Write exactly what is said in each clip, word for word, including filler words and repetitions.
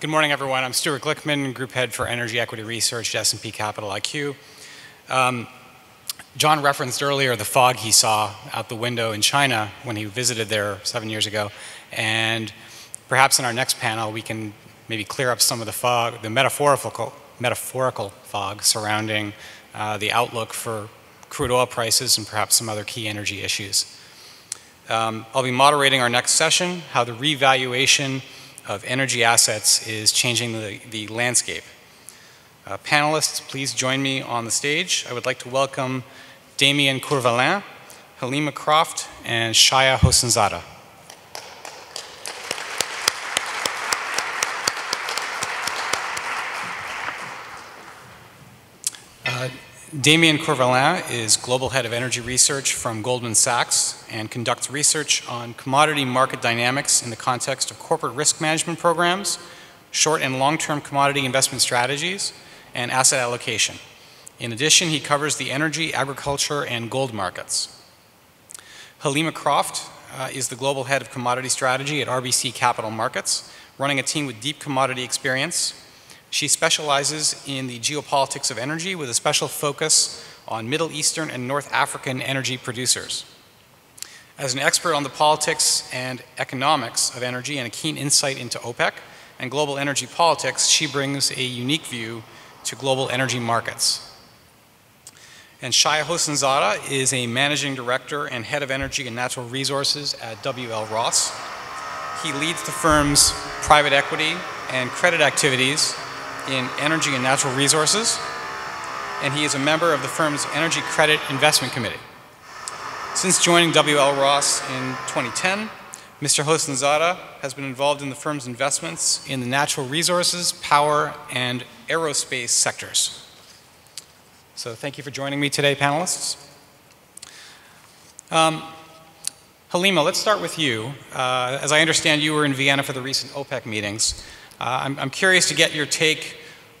Good morning, everyone. I'm Stewart Glickman, Group Head for Energy Equity Research at S and P Capital I Q. Um, John referenced earlier the fog he saw out the window in China when he visited there seven years ago. And perhaps in our next panel, we can maybe clear up some of the fog, the metaphorical, metaphorical fog surrounding uh, the outlook for crude oil prices and perhaps some other key energy issues. Um, I'll be moderating our next session, how the revaluation of energy assets is changing the, the landscape. Uh, panelists, please join me on the stage. I would like to welcome Damien Courvalin, Halima Croft, and Shaia Hosseinzadeh. Uh, Damien Courvalin is Global Head of Energy Research from Goldman Sachs and conducts research on commodity market dynamics in the context of corporate risk management programs, short and long-term commodity investment strategies, and asset allocation. In addition, he covers the energy, agriculture, and gold markets. Halima Croft uh, is the Global Head of Commodity Strategy at R B C Capital Markets, running a team with deep commodity experience. She specializes in the geopolitics of energy with a special focus on Middle Eastern and North African energy producers. As an expert on the politics and economics of energy and a keen insight into OPEC and global energy politics, she brings a unique view to global energy markets. And Shaia Hosseinzadeh is a managing director and head of energy and natural resources at W L Ross. He leads the firm's private equity and credit activities in energy and natural resources, and he is a member of the firm's Energy Credit Investment Committee. Since joining W L Ross in twenty ten, Mister Hosseinzadeh has been involved in the firm's investments in the natural resources, power, and aerospace sectors. So thank you for joining me today, panelists. Um, Halima, let's start with you. Uh, as I understand, you were in Vienna for the recent OPEC meetings. Uh, I'm, I'm curious to get your take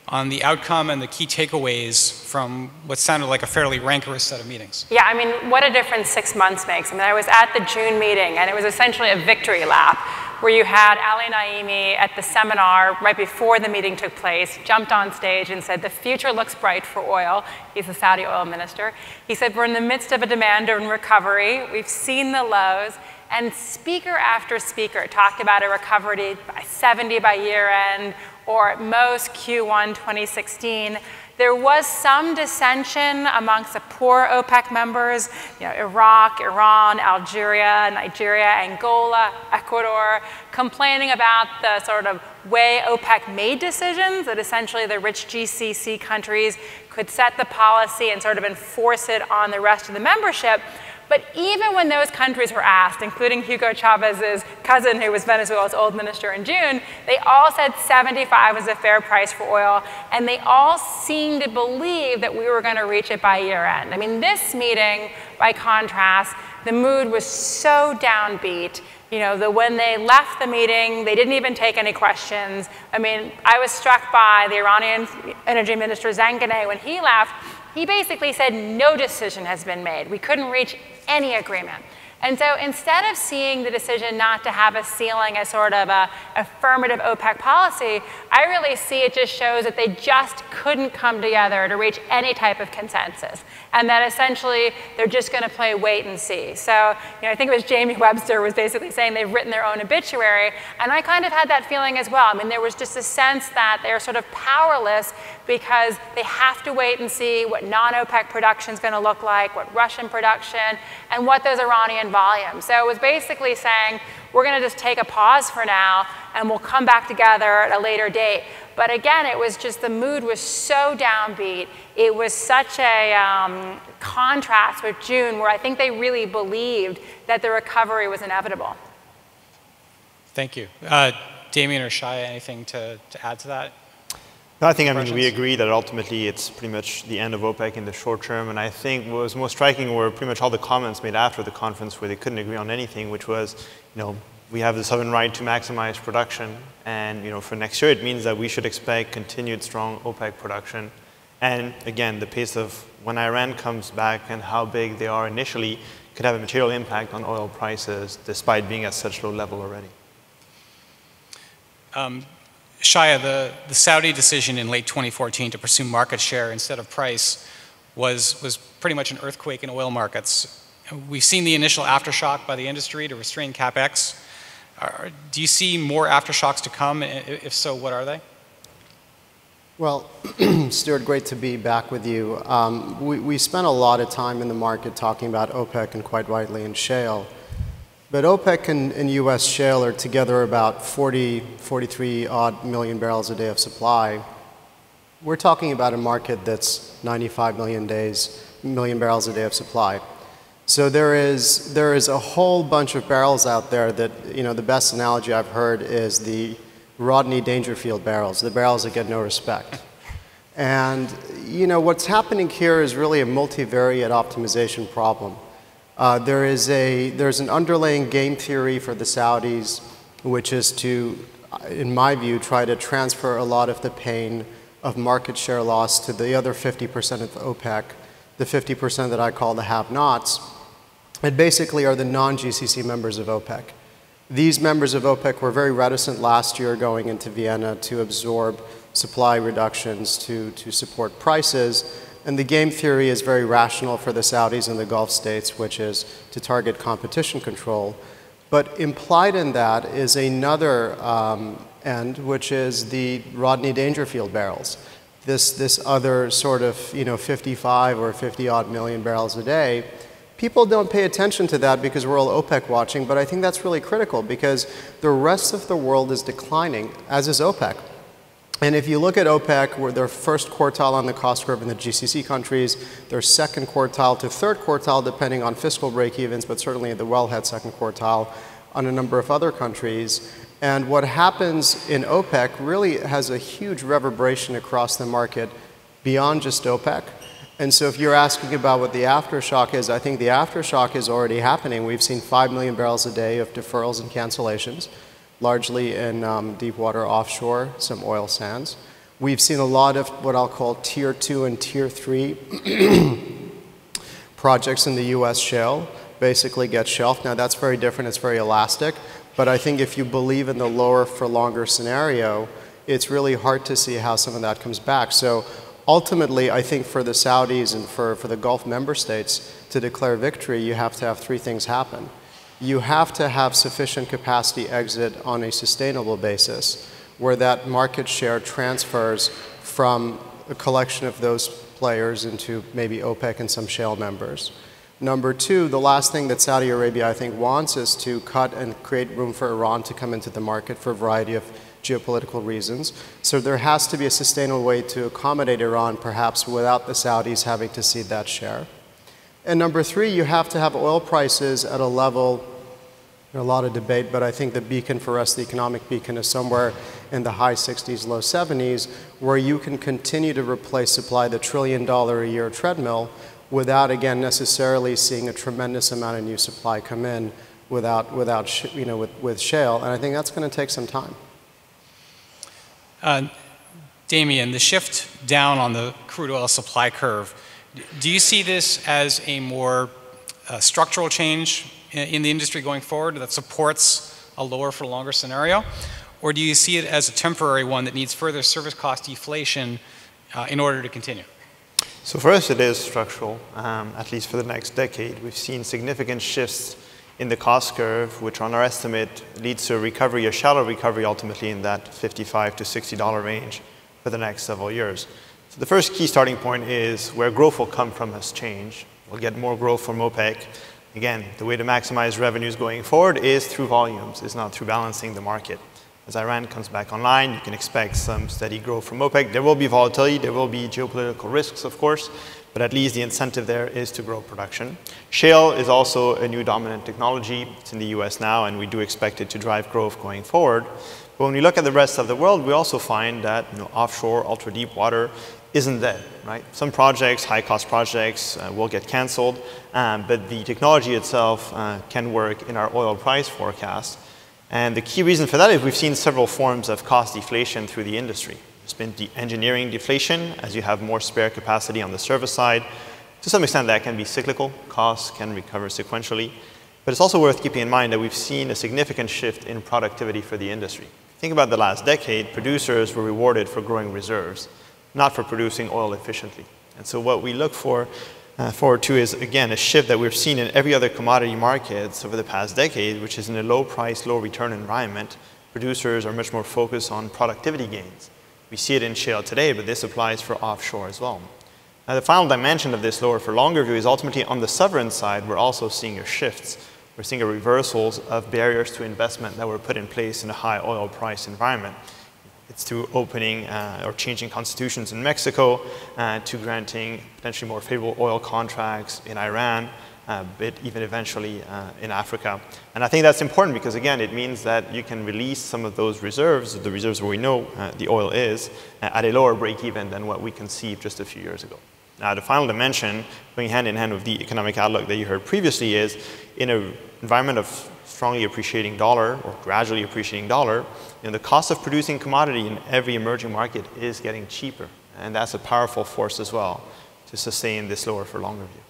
on the outcome and the key takeaways from what sounded like a fairly rancorous set of meetings. Yeah, I mean, what a difference six months makes. I mean, I was at the June meeting, and it was essentially a victory lap, where you had Ali Naimi at the seminar right before the meeting took place, jumped on stage and said, the future looks bright for oil. He's the Saudi oil minister. He said, we're in the midst of a demand-driven recovery. We've seen the lows. And speaker after speaker talked about a recovery by seventy by year end, or at most Q one twenty sixteen. There was some dissension amongst the poor OPEC members, you know, Iraq, Iran, Algeria, Nigeria, Angola, Ecuador, complaining about the sort of way OPEC made decisions, that essentially the rich G C C countries could set the policy and sort of enforce it on the rest of the membership. But even when those countries were asked, including Hugo Chavez's cousin, who was Venezuela's oil minister in June, they all said seventy-five was a fair price for oil, and they all seemed to believe that we were going to reach it by year end. I mean, this meeting, by contrast, the mood was so downbeat. You know, the, when they left the meeting, they didn't even take any questions. I mean, I was struck by the Iranian energy minister Zanganeh when he left. He basically said no decision has been made. We couldn't reach any agreement. And so instead of seeing the decision not to have a ceiling as sort of an affirmative OPEC policy, I really see it just shows that they just couldn't come together to reach any type of consensus. And that essentially they're just going to play wait and see. So, you know, I think it was Jamie Webster was basically saying they've written their own obituary. And I kind of had that feeling as well. I mean, there was just a sense that they're sort of powerless because they have to wait and see what non-OPEC production is going to look like, what Russian production, and what those Iranian volumes. So it was basically saying, we're going to just take a pause for now, and we'll come back together at a later date. But again, it was just, the mood was so downbeat. It was such a um, contrast with June, where I think they really believed that the recovery was inevitable. Thank you. Uh, Damien or Shaia, anything to, to add to that? No, I think, I mean, we agree that ultimately it's pretty much the end of OPEC in the short term. And I think what was most striking were pretty much all the comments made after the conference where they couldn't agree on anything, which was, you know, we have the sovereign right to maximize production. And, you know, for next year, it means that we should expect continued strong OPEC production. And again, the pace of when Iran comes back and how big they are initially could have a material impact on oil prices, despite being at such low level already. Um, Shaia, the, the Saudi decision in late twenty fourteen to pursue market share instead of price was, was pretty much an earthquake in oil markets. We've seen the initial aftershock by the industry to restrain CapEx. Are, do you see more aftershocks to come? If so, what are they? Well, Stuart, great to be back with you. Um, we, we spent a lot of time in the market talking about OPEC and quite rightly in shale. But OPEC and, and U S shale are together about forty, forty-three odd million barrels a day of supply. We're talking about a market that's ninety-five million days, million barrels a day of supply. So there is, there is a whole bunch of barrels out there that, you know, the best analogy I've heard is the Rodney Dangerfield barrels, the barrels that get no respect. And, you know, what's happening here is really a multivariate optimization problem. Uh, there is a, there's an underlying game theory for the Saudis, which is to, in my view, try to transfer a lot of the pain of market share loss to the other fifty percent of OPEC, the fifty percent that I call the have-nots, and basically are the non-G C C members of OPEC. These members of OPEC were very reticent last year going into Vienna to absorb supply reductions to, to support prices. And the game theory is very rational for the Saudis and the Gulf states, which is to target competition control. But implied in that is another um, end, which is the Rodney Dangerfield barrels. This, this other sort of, you know, fifty-five or fifty odd million barrels a day. People don't pay attention to that because we're all OPEC watching, but I think that's really critical because the rest of the world is declining, as is OPEC. And if you look at OPEC, we're their first quartile on the cost curve in the G C C countries, their second quartile to third quartile, depending on fiscal break-evens, but certainly at the wellhead second quartile on a number of other countries. And what happens in OPEC really has a huge reverberation across the market beyond just OPEC. And so if you're asking about what the aftershock is, I think the aftershock is already happening. We've seen five million barrels a day of deferrals and cancellations, largely in um, deep water offshore, some oil sands. We've seen a lot of what I'll call tier two and tier three projects in the U S shale basically get shelved. Now that's very different, it's very elastic, but I think if you believe in the lower for longer scenario, it's really hard to see how some of that comes back. So ultimately, I think for the Saudis and for, for the Gulf member states to declare victory, you have to have three things happen. You have to have sufficient capacity exit on a sustainable basis where that market share transfers from a collection of those players into maybe OPEC and some shale members. Number two, the last thing that Saudi Arabia, I think, wants is to cut and create room for Iran to come into the market for a variety of geopolitical reasons. So there has to be a sustainable way to accommodate Iran, perhaps without the Saudis having to cede that share. And number three, you have to have oil prices at a level, a lot of debate, but I think the beacon for us, the economic beacon, is somewhere in the high sixties, low seventies, where you can continue to replace supply, the trillion dollar a year treadmill, without, again, necessarily seeing a tremendous amount of new supply come in without, without sh you know, with, with shale. And I think that's going to take some time. Uh, Damien, the shift down on the crude oil supply curve, do you see this as a more uh, structural change in the industry going forward that supports a lower for longer scenario? Or do you see it as a temporary one that needs further service cost deflation uh, in order to continue? So for us, it is structural, um, at least for the next decade. We've seen significant shifts in the cost curve, which on our estimate leads to a recovery, a shallow recovery ultimately in that fifty-five to sixty dollar range for the next several years. So the first key starting point is where growth will come from has changed. We'll get more growth from OPEC. Again, the way to maximize revenues going forward is through volumes. It's not through balancing the market. As Iran comes back online, you can expect some steady growth from OPEC. There will be volatility. There will be geopolitical risks, of course, but at least the incentive there is to grow production. Shale is also a new dominant technology. It's in the U S now, and we do expect it to drive growth going forward. But when we look at the rest of the world, we also find that, you know, offshore, ultra-deep water isn't dead, right? Some projects, high-cost projects, uh, will get canceled, um, but the technology itself uh, can work in our oil price forecast. And the key reason for that is we've seen several forms of cost deflation through the industry. There's been the engineering deflation, as you have more spare capacity on the service side. To some extent, that can be cyclical. Costs can recover sequentially. But it's also worth keeping in mind that we've seen a significant shift in productivity for the industry. Think about the last decade, producers were rewarded for growing reserves, not for producing oil efficiently. And so what we look for uh, forward to is, again, a shift that we've seen in every other commodity markets over the past decade, which is in a low price, low return environment, producers are much more focused on productivity gains. We see it in shale today, but this applies for offshore as well. Now, the final dimension of this lower for longer view is ultimately on the sovereign side, we're also seeing a shift. We're seeing a reversals of barriers to investment that were put in place in a high oil price environment. It's through opening uh, or changing constitutions in Mexico uh, to granting potentially more favorable oil contracts in Iran, uh, but even eventually uh, in Africa. And I think that's important because, again, it means that you can release some of those reserves, the reserves where we know uh, the oil is, uh, at a lower break even than what we conceived just a few years ago. Now, the final dimension, going hand in hand with the economic outlook that you heard previously, is in an environment of strongly appreciating dollar or gradually appreciating dollar, you know, the cost of producing commodity in every emerging market is getting cheaper, and that's a powerful force as well to sustain this lower for longer view.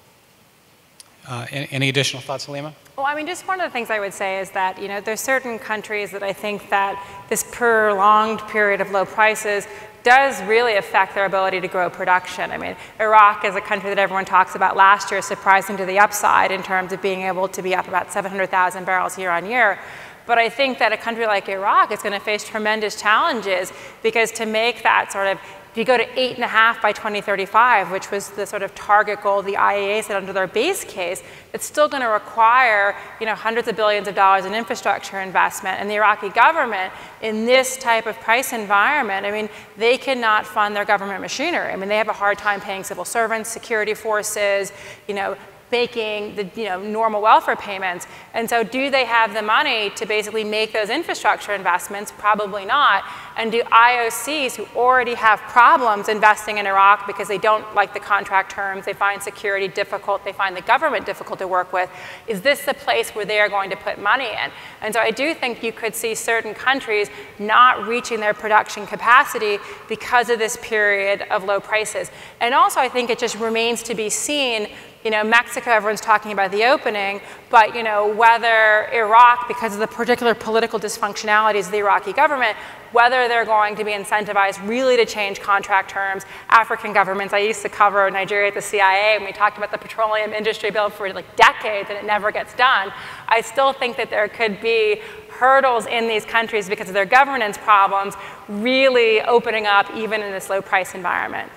Uh, any additional thoughts, Halima? Well, I mean, just one of the things I would say is that, you know, there's certain countries that I think that this prolonged period of low prices does really affect their ability to grow production. I mean, Iraq is a country that everyone talks about last year, surprising to the upside in terms of being able to be up about seven hundred thousand barrels year on year. But I think that a country like Iraq is going to face tremendous challenges because to make that sort of, if you go to eight and a half by twenty thirty-five, which was the sort of target goal the I E A set under their base case, it's still going to require, you know, hundreds of billions of dollars in infrastructure investment. And the Iraqi government, in this type of price environment, I mean, they cannot fund their government machinery. I mean, they have a hard time paying civil servants, security forces, you know, making the, you know, normal welfare payments. And so do they have the money to basically make those infrastructure investments? Probably not. And do I O Cs who already have problems investing in Iraq because they don't like the contract terms, they find security difficult, they find the government difficult to work with, is this the place where they are going to put money in? And so I do think you could see certain countries not reaching their production capacity because of this period of low prices. And also I think it just remains to be seen. You know, Mexico, everyone's talking about the opening, but, you know, whether Iraq, because of the particular political dysfunctionalities of the Iraqi government, whether they're going to be incentivized really to change contract terms. African governments, I used to cover Nigeria at the C I A, and we talked about the petroleum industry bill for like decades, and it never gets done. I still think that there could be hurdles in these countries because of their governance problems really opening up even in this low price environment.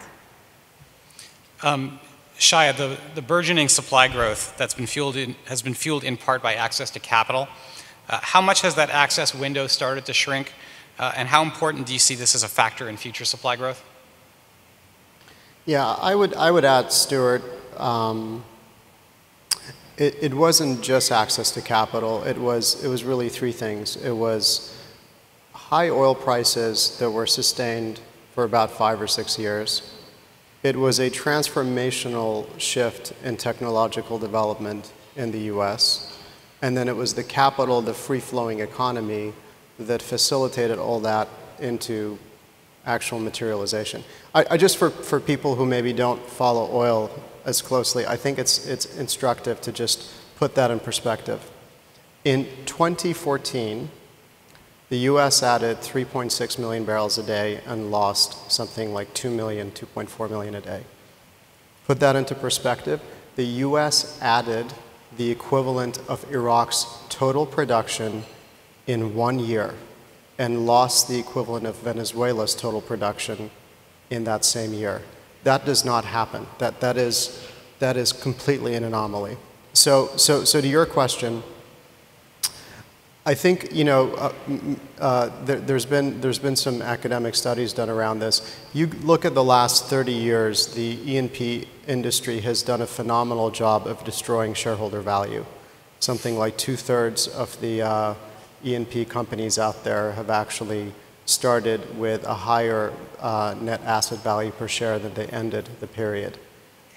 Um, Shaia, the, the burgeoning supply growth that's been fueled in, has been fueled in part by access to capital. Uh, how much has that access window started to shrink? Uh, and how important do you see this as a factor in future supply growth? Yeah, I would, I would add, Stewart, um, it, it wasn't just access to capital. It was, it was really three things. It was high oil prices that were sustained for about five or six years. It was a transformational shift in technological development in the U S. And then it was the capital, the free-flowing economy that facilitated all that into actual materialization. I, I just, for, for people who maybe don't follow oil as closely, I think it's, it's instructive to just put that in perspective. In twenty fourteen, the U S added three point six million barrels a day and lost something like two million, two point four million a day. Put that into perspective, the U S added the equivalent of Iraq's total production in one year and lost the equivalent of Venezuela's total production in that same year. That does not happen. That, that, is, that is completely an anomaly. So, so, so to your question, I think, you know, uh, uh, there, there's been, there's been some academic studies done around this. You look at the last thirty years, the E and P industry has done a phenomenal job of destroying shareholder value. Something like two-thirds of the uh, E and P companies out there have actually started with a higher uh, net asset value per share than they ended the period.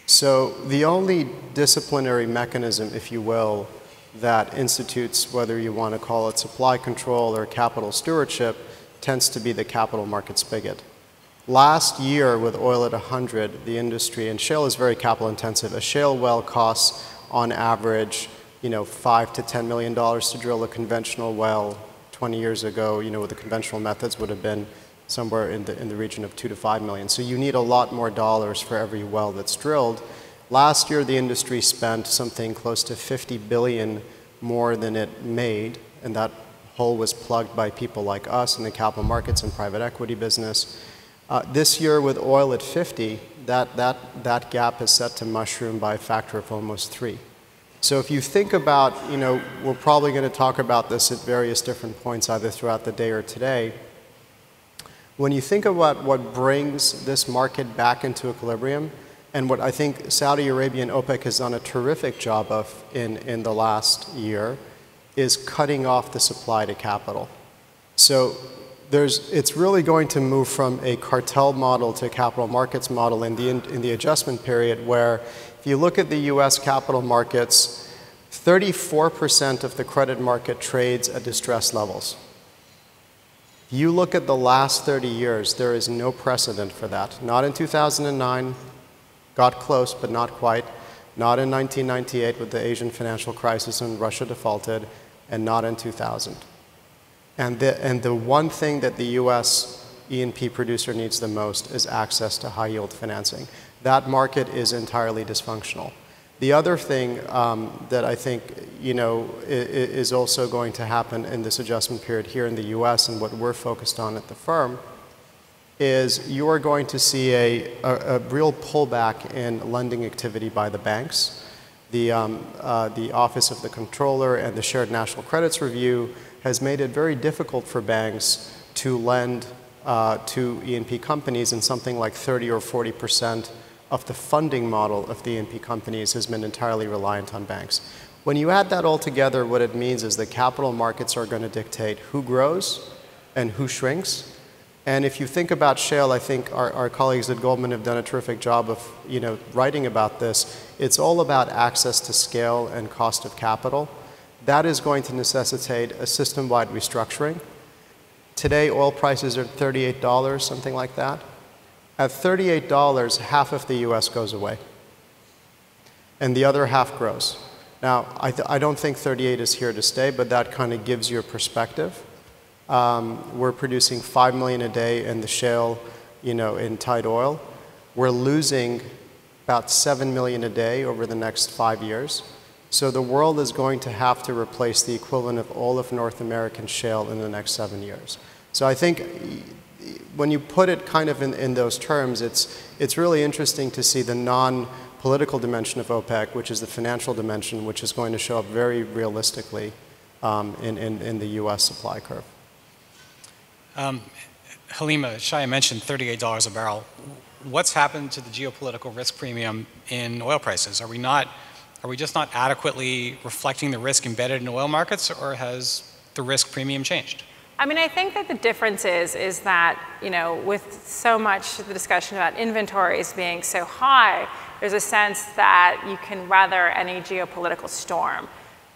So the only disciplinary mechanism, if you will, that institutes, whether you want to call it supply control or capital stewardship, tends to be the capital market spigot. Last year, with oil at one hundred, the industry, and shale is very capital intensive. A shale well costs, on average, you know, five to ten million dollars to drill a conventional well, twenty years ago, you know, with the conventional methods would have been somewhere in the, in the region of two to five million. So you need a lot more dollars for every well that's drilled. Last year, the industry spent something close to fifty billion more than it made, and that hole was plugged by people like us in the capital markets and private equity business. Uh, this year, with oil at fifty, that, that, that gap is set to mushroom by a factor of almost three. So if you think about, you know, we're probably going to talk about this at various different points, either throughout the day or today. When you think about what brings this market back into equilibrium, and what I think Saudi Arabia and OPEC has done a terrific job of in, in the last year, is cutting off the supply to capital. So there's, it's really going to move from a cartel model to a capital markets model in the, in, in the adjustment period, where if you look at the U S capital markets, thirty-four percent of the credit market trades at distress levels. You look at the last thirty years, there is no precedent for that. Not in two thousand nine. Got close, but not quite. Not in nineteen ninety-eight with the Asian financial crisis and Russia defaulted, and not in two thousand. And the, and the one thing that the U S E and P producer needs the most is access to high-yield financing. That market is entirely dysfunctional. The other thing um, that I think, you know, is also going to happen in this adjustment period here in the U S, and what we're focused on at the firm, is you are going to see a, a, a real pullback in lending activity by the banks. The, um, uh, the Office of the Comptroller and the Shared National Credits Review has made it very difficult for banks to lend uh, to E and P companies, and something like thirty or forty percent of the funding model of the E and P companies has been entirely reliant on banks. When you add that all together, what it means is the capital markets are going to dictate who grows and who shrinks. And if you think about shale, I think our, our colleagues at Goldman have done a terrific job of, you know, writing about this. It's all about access to scale and cost of capital. That is going to necessitate a system-wide restructuring. Today, oil prices are thirty-eight dollars, something like that. At thirty-eight dollars, half of the U S goes away, and the other half grows. Now, I, th I don't think thirty-eight is here to stay, but that kind of gives you a perspective. Um, we're producing five million a day in the shale, you know, in tight oil. We're losing about seven million a day over the next five years. So the world is going to have to replace the equivalent of all of North American shale in the next seven years. So I think when you put it kind of in, in those terms, it's, it's really interesting to see the non-political dimension of OPEC, which is the financial dimension, which is going to show up very realistically um, in, in, in the U S supply curve. Um, Halima, Shaia mentioned thirty-eight dollars a barrel. What's happened to the geopolitical risk premium in oil prices? Are we not, are we just not adequately reflecting the risk embedded in oil markets, or has the risk premium changed? I mean, I think that the difference is, is that, you know, with so much the discussion about inventories being so high, there's a sense that you can weather any geopolitical storm.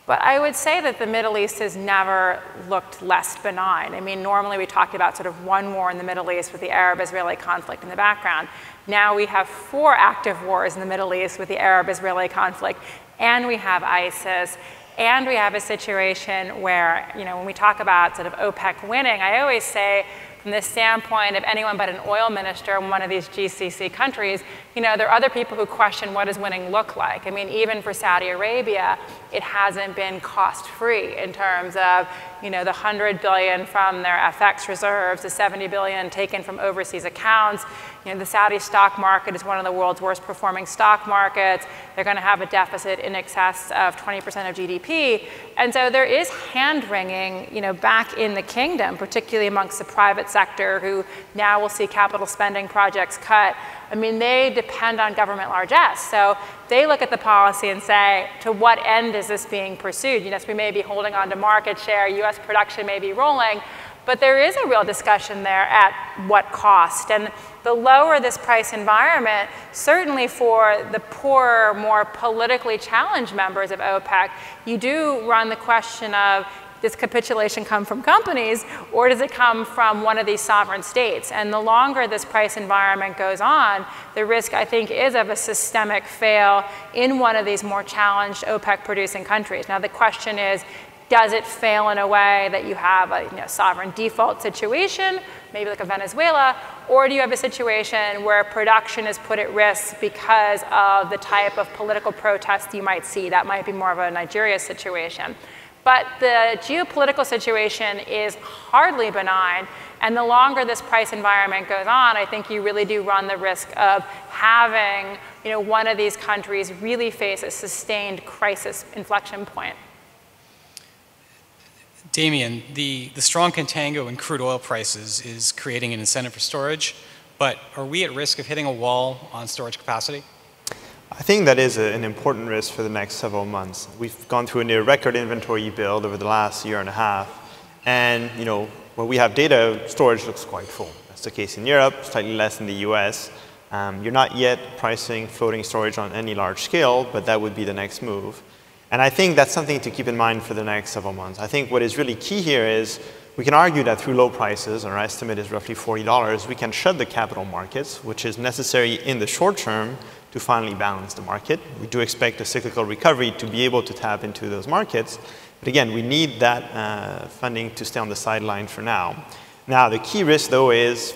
But I would say that the Middle East has never looked less benign. I mean, normally we talked about sort of one war in the Middle East with the Arab-Israeli conflict in the background. Now we have four active wars in the Middle East with the Arab-Israeli conflict, and we have ISIS, and we have a situation where, you know, when we talk about sort of OPEC winning, I always say, from the standpoint of anyone but an oil minister in one of these G C C countries, you know, there are other people who question, what does winning look like? I mean, even for Saudi Arabia, it hasn't been cost-free in terms of, you know, the one hundred billion dollars from their F X reserves, the seventy billion dollars taken from overseas accounts. You know, the Saudi stock market is one of the world's worst-performing stock markets. They're going to have a deficit in excess of twenty percent of G D P. And so there is hand-wringing, you know, back in the kingdom, particularly amongst the private sector, who now will see capital spending projects cut. I mean, they depend on government largesse. So they look at the policy and say, to what end is this being pursued? Yes, we may be holding on to market share, U S production may be rolling, but there is a real discussion there at what cost. And the lower this price environment, certainly for the poorer, more politically challenged members of OPEC, you do run the question of, does capitulation come from companies, or does it come from one of these sovereign states? And the longer this price environment goes on, the risk, I think, is of a systemic fail in one of these more challenged OPEC-producing countries. Now, the question is, Does it fail in a way that you have a you know, sovereign default situation, maybe like a Venezuela, or do you have a situation where production is put at risk because of the type of political protest you might see? That might be more of a Nigeria situation. But the geopolitical situation is hardly benign, and the longer this price environment goes on, I think you really do run the risk of having you know, one of these countries really face a sustained crisis inflection point. Damien, the, the strong contango in crude oil prices is creating an incentive for storage, but are we at risk of hitting a wall on storage capacity? I think that is a, an important risk for the next several months. We've gone through a near record inventory build over the last year and a half, and you know, when we have data, storage looks quite full. That's the case in Europe, slightly less in the U S. Um, you're not yet pricing floating storage on any large scale, but that would be the next move. And I think that's something to keep in mind for the next several months. I think what is really key here is we can argue that through low prices, our estimate is roughly forty dollars, we can shut the capital markets, which is necessary in the short term to finally balance the market. We do expect a cyclical recovery to be able to tap into those markets. But again, we need that uh, funding to stay on the sideline for now. Now, the key risk, though, is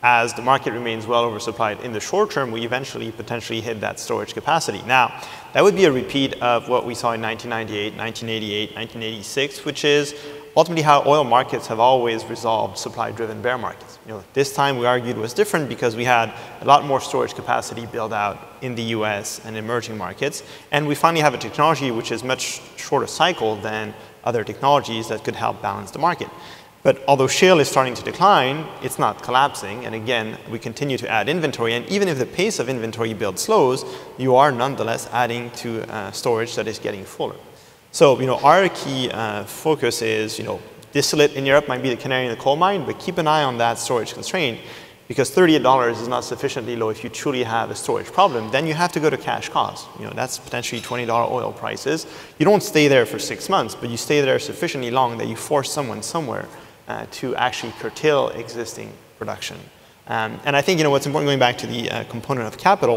as the market remains well oversupplied in the short term, we eventually potentially hit that storage capacity. Now, that would be a repeat of what we saw in nineteen ninety-eight, nineteen eighty-eight, nineteen eighty-six, which is ultimately how oil markets have always resolved supply-driven bear markets. You know, this time we argued was different because we had a lot more storage capacity built out in the U S and emerging markets, and we finally have a technology which is much shorter cycle than other technologies that could help balance the market. But although shale is starting to decline, it's not collapsing. And again, we continue to add inventory. And even if the pace of inventory build slows, you are nonetheless adding to uh, storage that is getting fuller. So, you know, our key uh, focus is, you know, distillate in Europe might be the canary in the coal mine, but keep an eye on that storage constraint because thirty-eight dollars is not sufficiently low if you truly have a storage problem. Then you have to go to cash costs. You know, that's potentially twenty dollar oil prices. You don't stay there for six months, but you stay there sufficiently long that you force someone somewhere Uh, to actually curtail existing production. Um, and I think, you know, what's important going back to the uh, component of capital,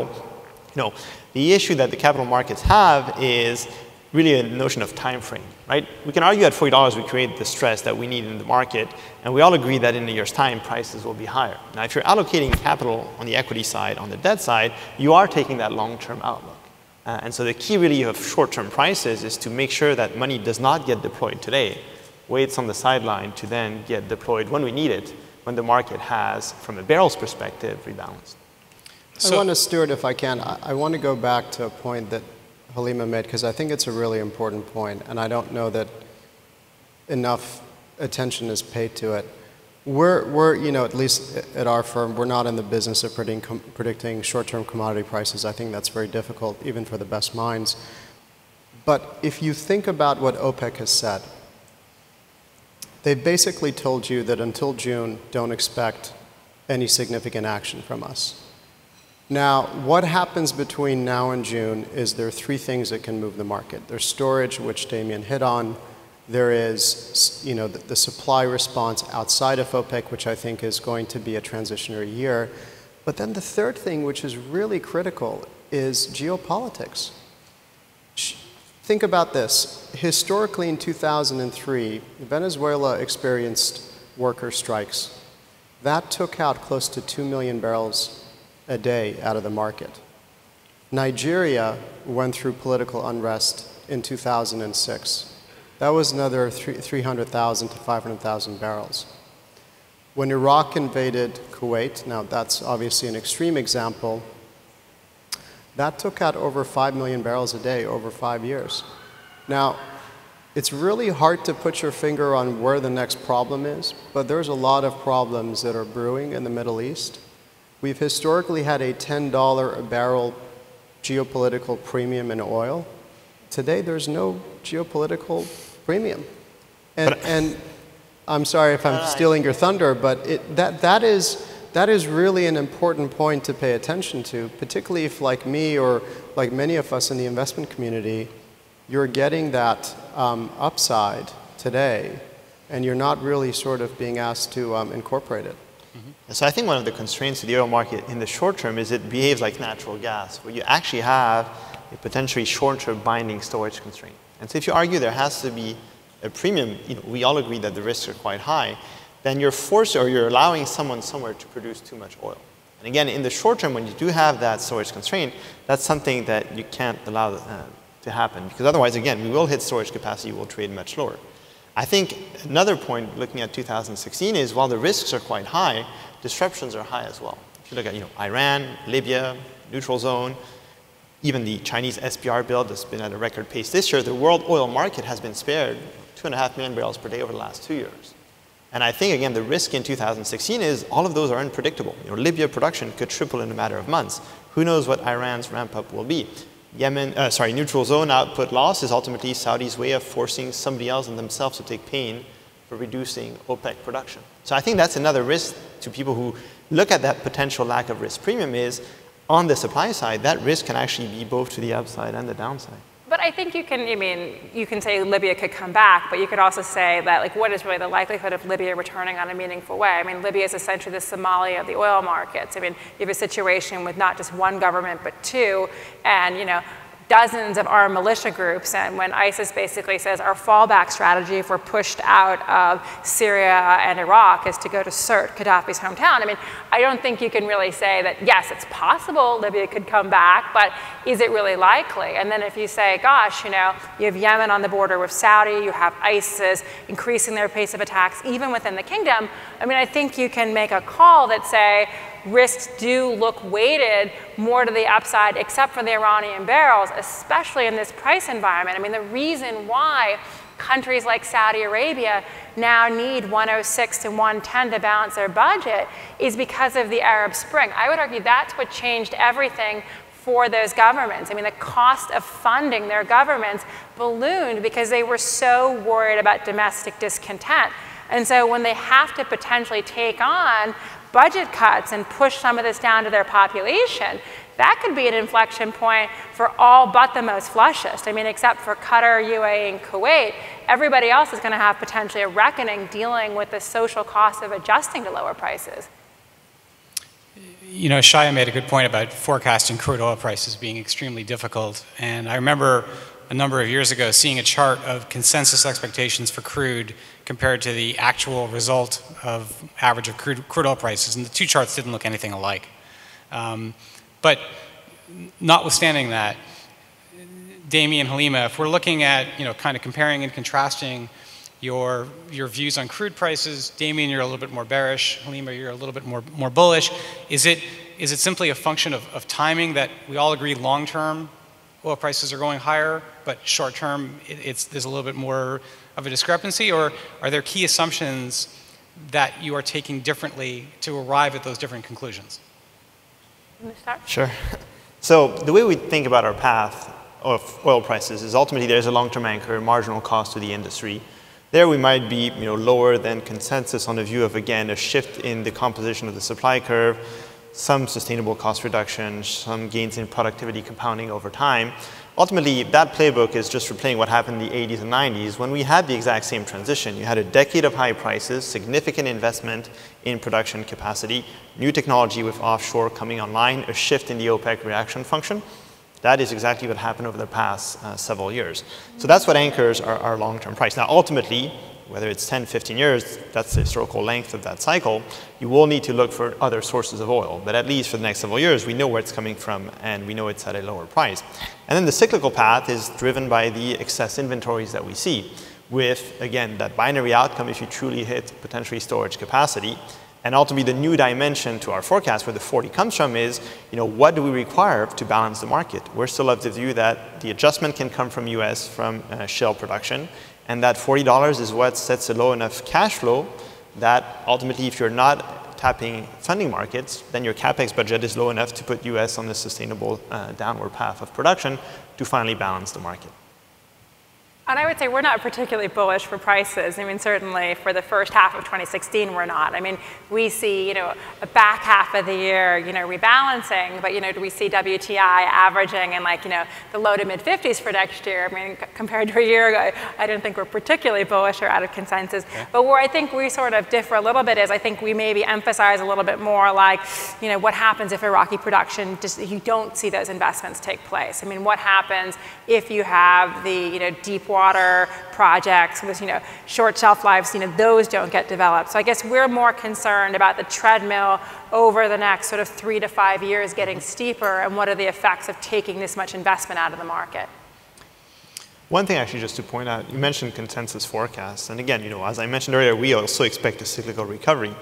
you know, the issue that the capital markets have is really a notion of time frame, right? We can argue at forty dollars we create the stress that we need in the market, and we all agree that in a year's time, prices will be higher. Now, if you're allocating capital on the equity side, on the debt side, you are taking that long-term outlook. Uh, and so the key really of short-term prices is to make sure that money does not get deployed today, waits on the sideline to then get deployed when we need it, when the market has, from a barrel's perspective, rebalanced. So I want to, Stuart, if I can, I, I want to go back to a point that Halima made, because I think it's a really important point, and I don't know that enough attention is paid to it. We're, we're you know, at least at our firm, we're not in the business of predicting, com predicting short-term commodity prices. I think that's very difficult, even for the best minds. But if you think about what OPEC has said, they've basically told you that until June, don't expect any significant action from us. Now, what happens between now and June is there are three things that can move the market. There's storage, which Damien hit on. There is, you know, the, the supply response outside of OPEC, which I think is going to be a transitionary year. But then the third thing, which is really critical, is geopolitics. Think about this. Historically, in two thousand three, Venezuela experienced worker strikes. That took out close to two million barrels a day out of the market. Nigeria went through political unrest in two thousand six. That was another three hundred thousand to five hundred thousand barrels. When Iraq invaded Kuwait, now that's obviously an extreme example, that took out over five million barrels a day over five years. Now, it's really hard to put your finger on where the next problem is, but there's a lot of problems that are brewing in the Middle East. We've historically had a ten dollar a barrel geopolitical premium in oil. Today, there's no geopolitical premium. And, and I'm sorry if I'm stealing your thunder, but it, that, that is... That is really an important point to pay attention to, particularly if, like me or like many of us in the investment community, you're getting that um, upside today, and you're not really sort of being asked to um, incorporate it. Mm-hmm. So I think one of the constraints to the oil market in the short term is it behaves like natural gas, where you actually have a potentially short-term binding storage constraint. And so if you argue there has to be a premium, you know, we all agree that the risks are quite high, then you're forced or you're allowing someone somewhere to produce too much oil. And again, in the short term, when you do have that storage constraint, that's something that you can't allow uh, to happen. Because otherwise, again, we will hit storage capacity, we'll trade much lower. I think another point looking at two thousand sixteen is while the risks are quite high, disruptions are high as well. If you look at you know, Iran, Libya, neutral zone, even the Chinese S P R build that's been at a record pace this year, the world oil market has been spared two and a half million barrels per day over the last two years. And I think, again, the risk in two thousand sixteen is all of those are unpredictable. You know, Libya production could triple in a matter of months. Who knows what Iran's ramp-up will be? Yemen, uh, sorry, neutral zone output loss is ultimately Saudi's way of forcing somebody else and themselves to take pain for reducing OPEC production. So I think that's another risk to people who look at that potential lack of risk premium is, on the supply side, that risk can actually be both to the upside and the downside. But I think you can, I mean, you can say Libya could come back, but you could also say that, like, what is really the likelihood of Libya returning on a meaningful way? I mean, Libya is essentially the Somalia of the oil markets. I mean, you have a situation with not just one government, but two, and, you know, dozens of armed militia groups. And when ISIS basically says our fallback strategy, if we're pushed out of Syria and Iraq, is to go to Sirte, Gaddafi's hometown. I mean, I don't think you can really say that, yes, it's possible Libya could come back, but is it really likely? And then if you say, gosh, you know, you have Yemen on the border with Saudi, you have ISIS increasing their pace of attacks, even within the kingdom, I mean, I think you can make a call that say, risks do look weighted more to the upside, except for the Iranian barrels, especially in this price environment. I mean, the reason why countries like Saudi Arabia now need one oh six to one ten to balance their budget is because of the Arab Spring. I would argue that's what changed everything for those governments. I mean, the cost of funding their governments ballooned because they were so worried about domestic discontent. And so when they have to potentially take on budget cuts and push some of this down to their population, that could be an inflection point for all but the most flushest. I mean, except for Qatar, U A E, and Kuwait, everybody else is going to have potentially a reckoning dealing with the social cost of adjusting to lower prices. You know, Shaia made a good point about forecasting crude oil prices being extremely difficult. And I remember a number of years ago seeing a chart of consensus expectations for crude compared to the actual result of average of crude, crude oil prices, and the two charts didn't look anything alike. Um, but notwithstanding that, Damien and Halima, if we're looking at, you know, kind of comparing and contrasting your, your views on crude prices, Damien, you're a little bit more bearish, Halima, you're a little bit more, more bullish. Is it, is it simply a function of, of timing that we all agree long-term oil prices are going higher, but short-term it, it's, there's a little bit more of a discrepancy, or are there key assumptions that you are taking differently to arrive at those different conclusions? Sure. So the way we think about our path of oil prices is ultimately there's a long-term anchor, marginal cost to the industry. There we might be you know, lower than consensus on the view of, again, a shift in the composition of the supply curve, some sustainable cost reduction, some gains in productivity compounding over time. Ultimately, that playbook is just replaying what happened in the eighties and nineties when we had the exact same transition. You had a decade of high prices, significant investment in production capacity, new technology with offshore coming online, a shift in the OPEC reaction function. That is exactly what happened over the past uh, several years. So that's what anchors our, our long-term price. Now, ultimately, whether it's ten, fifteen years, that's the historical length of that cycle, you will need to look for other sources of oil. But at least for the next several years, we know where it's coming from and we know it's at a lower price. And then the cyclical path is driven by the excess inventories that we see with, again, that binary outcome if you truly hit potentially storage capacity. And ultimately, the new dimension to our forecast where the forty comes from is, you know, what do we require to balance the market? We're still of the view that the adjustment can come from U S, from uh, shale production. And that forty dollars is what sets a low enough cash flow that ultimately if you're not tapping funding markets, then your CapEx budget is low enough to put U S on the sustainable uh, downward path of production to finally balance the market. And I would say we're not particularly bullish for prices. I mean, certainly for the first half of twenty sixteen, we're not. I mean, we see, you know, a back half of the year, you know, rebalancing, but, you know, do we see W T I averaging in, like, you know, the low to mid fifties for next year? I mean, compared to a year ago, I don't think we're particularly bullish or out of consensus. Okay. But where I think we sort of differ a little bit is I think we maybe emphasize a little bit more like, you know, what happens if Iraqi production, just you don't see those investments take place? I mean, what happens if you have the, you know, deep water projects with, you know, short shelf lives, you know, those don't get developed. So I guess we're more concerned about the treadmill over the next sort of three to five years getting steeper, and what are the effects of taking this much investment out of the market. One thing actually just to point out, you mentioned consensus forecasts. And again, you know, as I mentioned earlier, we also expect a cyclical recovery.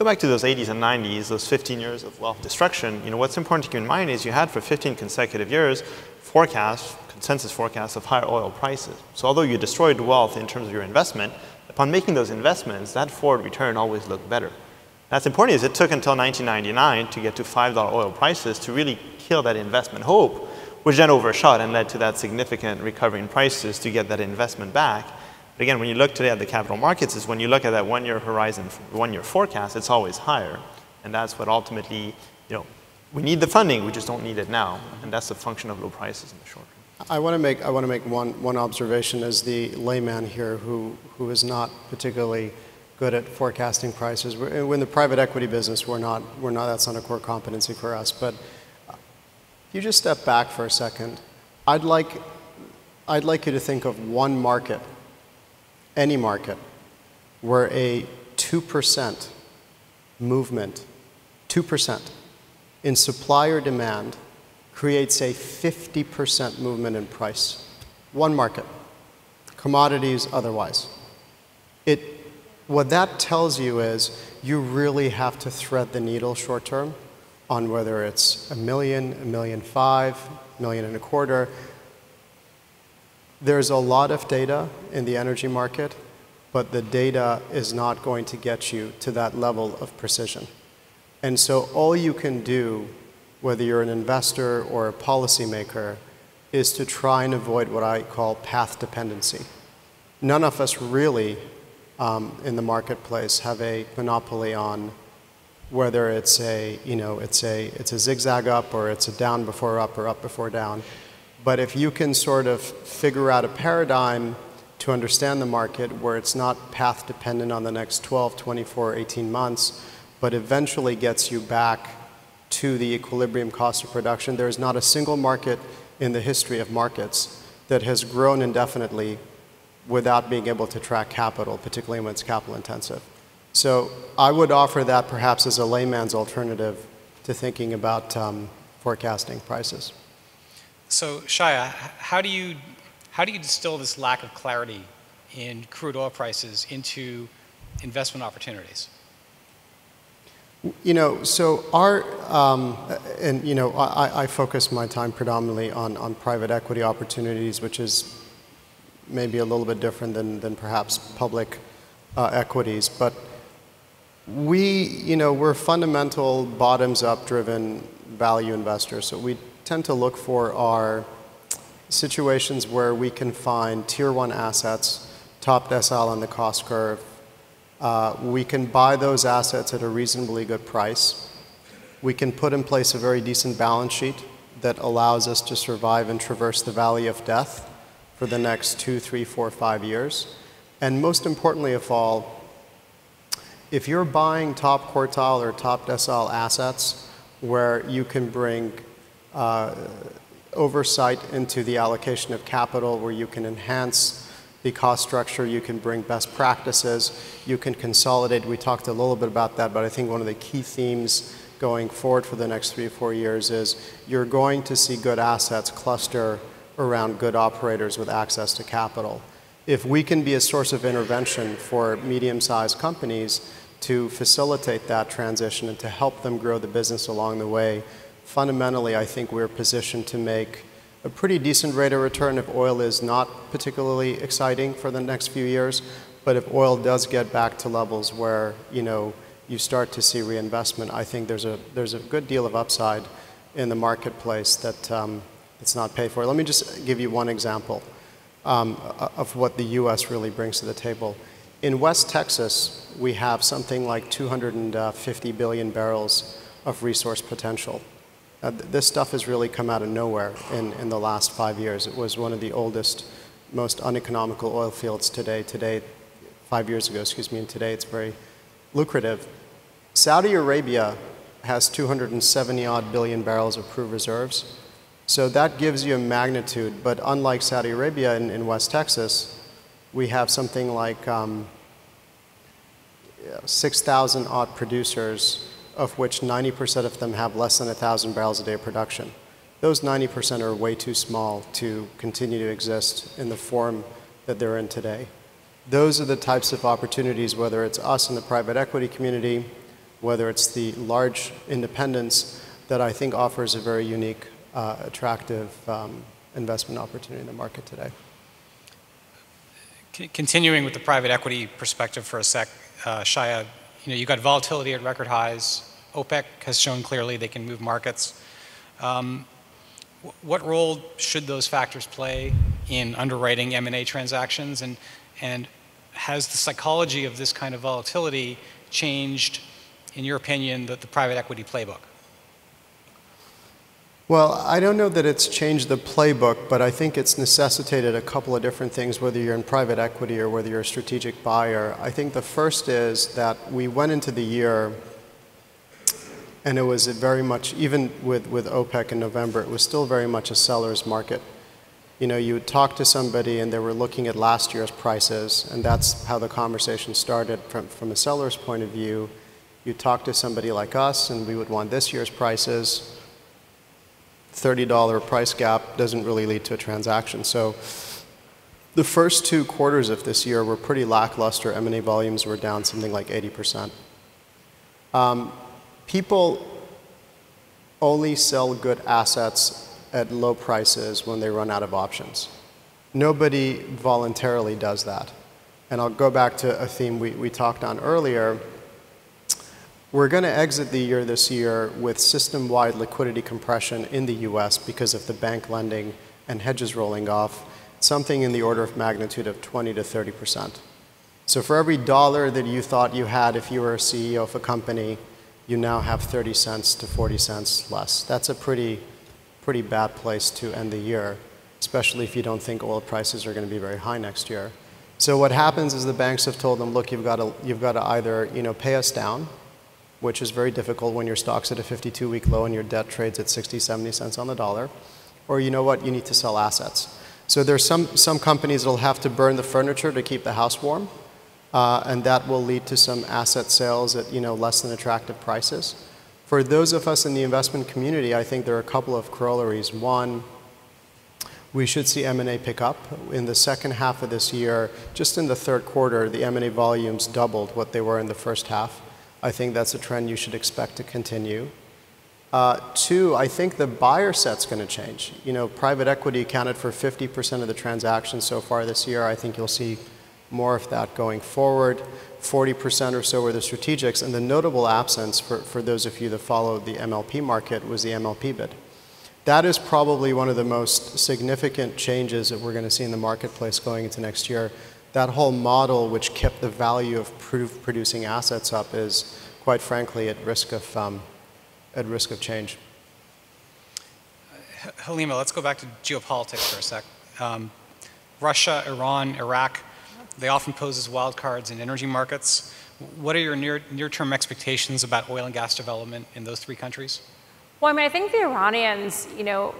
Go back to those eighties and nineties, those fifteen years of wealth destruction, you know, what's important to keep in mind is you had for fifteen consecutive years forecasts, consensus forecasts of higher oil prices. So although you destroyed wealth in terms of your investment, upon making those investments, that forward return always looked better. That's important, is it took until nineteen ninety-nine to get to five dollar oil prices to really kill that investment hope, which then overshot and led to that significant recovery in prices to get that investment back. But again, when you look today at the capital markets, is when you look at that one-year horizon, one-year forecast, it's always higher. And that's what ultimately, you know, we need the funding, we just don't need it now. And that's a function of low prices in the short term. I want to make, I want to make one, one observation as the layman here who, who is not particularly good at forecasting prices. We're in the private equity business, we're not, we're not, that's not a core competency for us. But if you just step back for a second, I'd like, I'd like you to think of one market, any market, where a two percent movement, two percent in supply or demand creates a fifty percent movement in price. One market, commodities otherwise. It, what that tells you is you really have to thread the needle short term on whether it's a million, a million five, million and a quarter. There's a lot of data in the energy market, but the data is not going to get you to that level of precision. And so all you can do, whether you're an investor or a policymaker, is to try and avoid what I call path dependency. None of us really um, in the marketplace have a monopoly on whether it's a, you know, it's a, it's a zigzag up, or it's a down before up, or up before down. But if you can sort of figure out a paradigm to understand the market where it's not path dependent on the next twelve, twenty-four, eighteen months, but eventually gets you back to the equilibrium cost of production, there is not a single market in the history of markets that has grown indefinitely without being able to track capital, particularly when it's capital intensive. So I would offer that perhaps as a layman's alternative to thinking about um, forecasting prices. So, Shaia, how do you how do you distill this lack of clarity in crude oil prices into investment opportunities? You know, so our um, and you know, I, I focus my time predominantly on on private equity opportunities, which is maybe a little bit different than than perhaps public uh, equities. But we, you know, we're fundamental bottoms-up driven value investors, so we tend to look for are situations where we can find tier one assets, top decile on the cost curve. Uh, we can buy those assets at a reasonably good price. We can put in place a very decent balance sheet that allows us to survive and traverse the valley of death for the next two, three, four, five years. And most importantly of all, if you're buying top quartile or top decile assets where you can bring Uh, oversight into the allocation of capital, where you can enhance the cost structure, you can bring best practices, you can consolidate. We talked a little bit about that, but I think one of the key themes going forward for the next three or four years is you're going to see good assets cluster around good operators with access to capital. If we can be a source of intervention for medium-sized companies to facilitate that transition and to help them grow the business along the way, fundamentally, I think we're positioned to make a pretty decent rate of return if oil is not particularly exciting for the next few years. But if oil does get back to levels where, you know, you start to see reinvestment, I think there's a, there's a good deal of upside in the marketplace that um, it's not paid for. Let me just give you one example um, of what the U S really brings to the table. In West Texas, we have something like two hundred fifty billion barrels of resource potential. Uh, this stuff has really come out of nowhere in, in the last five years. It was one of the oldest, most uneconomical oil fields today. Today, five years ago, excuse me, and today it's very lucrative. Saudi Arabia has two hundred seventy odd billion barrels of proved reserves. So that gives you a magnitude, but unlike Saudi Arabia in, in West Texas, we have something like um, six thousand odd producers, of which ninety percent of them have less than one thousand barrels a day of production. Those ninety percent are way too small to continue to exist in the form that they're in today. Those are the types of opportunities, whether it's us in the private equity community, whether it's the large independents, that I think offers a very unique, uh, attractive um, investment opportunity in the market today. C continuing with the private equity perspective for a sec, uh, Shaia, you know, you got volatility at record highs. OPEC has shown clearly they can move markets. Um, what role should those factors play in underwriting M and A transactions, and and has the psychology of this kind of volatility changed, in your opinion, the, the private equity playbook? Well, I don't know that it's changed the playbook, but I think it's necessitated a couple of different things, whether you're in private equity or whether you're a strategic buyer. I think the first is that we went into the year, and it was very much, even with, with OPEC in November, it was still very much a seller's market. You know, you would talk to somebody and they were looking at last year's prices, and that's how the conversation started from, from a seller's point of view. You talk to somebody like us and we would want this year's prices. thirty dollar price gap doesn't really lead to a transaction. So the first two quarters of this year were pretty lackluster. M and A volumes were down something like eighty percent. Um, people only sell good assets at low prices when they run out of options. Nobody voluntarily does that. And I'll go back to a theme we, we talked on earlier. We're going to exit the year this year with system-wide liquidity compression in the U S because of the bank lending and hedges rolling off, something in the order of magnitude of twenty to thirty percent. So for every dollar that you thought you had if you were a C E O of a company, you now have thirty cents to forty cents less. That's a pretty, pretty bad place to end the year, especially if you don't think oil prices are going to be very high next year. So what happens is the banks have told them, look, you've got to, you've got to either, you know, pay us down, which is very difficult when your stock's at a fifty-two week low and your debt trades at sixty, seventy cents on the dollar, or you know what, you need to sell assets. So there's some, some companies that'll have to burn the furniture to keep the house warm, uh, and that will lead to some asset sales at, you know, less than attractive prices. For those of us in the investment community, I think there are a couple of corollaries. One, we should see M and A pick up. In the second half of this year, just in the third quarter, the M and A volumes doubled what they were in the first half. I think that's a trend you should expect to continue. Uh, two, I think the buyer set's going to change. You know, private equity accounted for fifty percent of the transactions so far this year. I think you'll see more of that going forward. forty percent or so were the strategics, and the notable absence for, for those of you that followed the M L P market was the M L P bid. That is probably one of the most significant changes that we're going to see in the marketplace going into next year. That whole model, which kept the value of producing assets up, is quite frankly at risk of, um, at risk of change. Halima, let's go back to geopolitics for a sec. Um, Russia, Iran, Iraq, they often pose as wild cards in energy markets. What are your near, near-term expectations about oil and gas development in those three countries? Well, I mean, I think the Iranians, you know,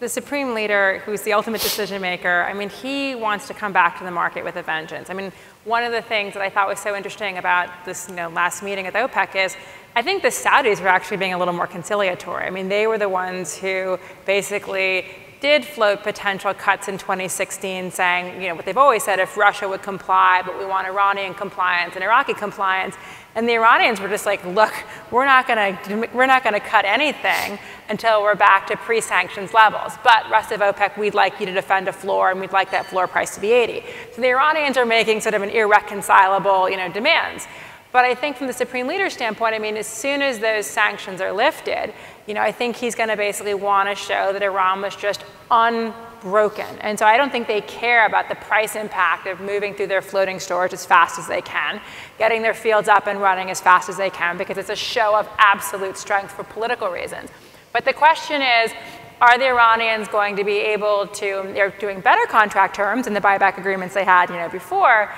the supreme leader, who's the ultimate decision maker, I mean, he wants to come back to the market with a vengeance. I mean, one of the things that I thought was so interesting about this, you know, last meeting at OPEC is, I think the Saudis were actually being a little more conciliatory. I mean, they were the ones who basically did float potential cuts in twenty sixteen, saying, you know, what they've always said, if Russia would comply, but we want Iranian compliance and Iraqi compliance. And the Iranians were just like, look, we're not going to we're not going to cut anything until we're back to pre-sanctions levels. But rest of OPEC, we'd like you to defend a floor, and we'd like that floor price to be eighty. So the Iranians are making sort of an irreconcilable, you know, demands. But I think from the Supreme Leader's standpoint, I mean, as soon as those sanctions are lifted, you know, I think he's going to basically want to show that Iran was just unbroken. And so I don't think they care about the price impact of moving through their floating storage as fast as they can, getting their fields up and running as fast as they can, because it's a show of absolute strength for political reasons. But the question is, are the Iranians going to be able to, they're doing better contract terms in the buyback agreements they had, you know, before,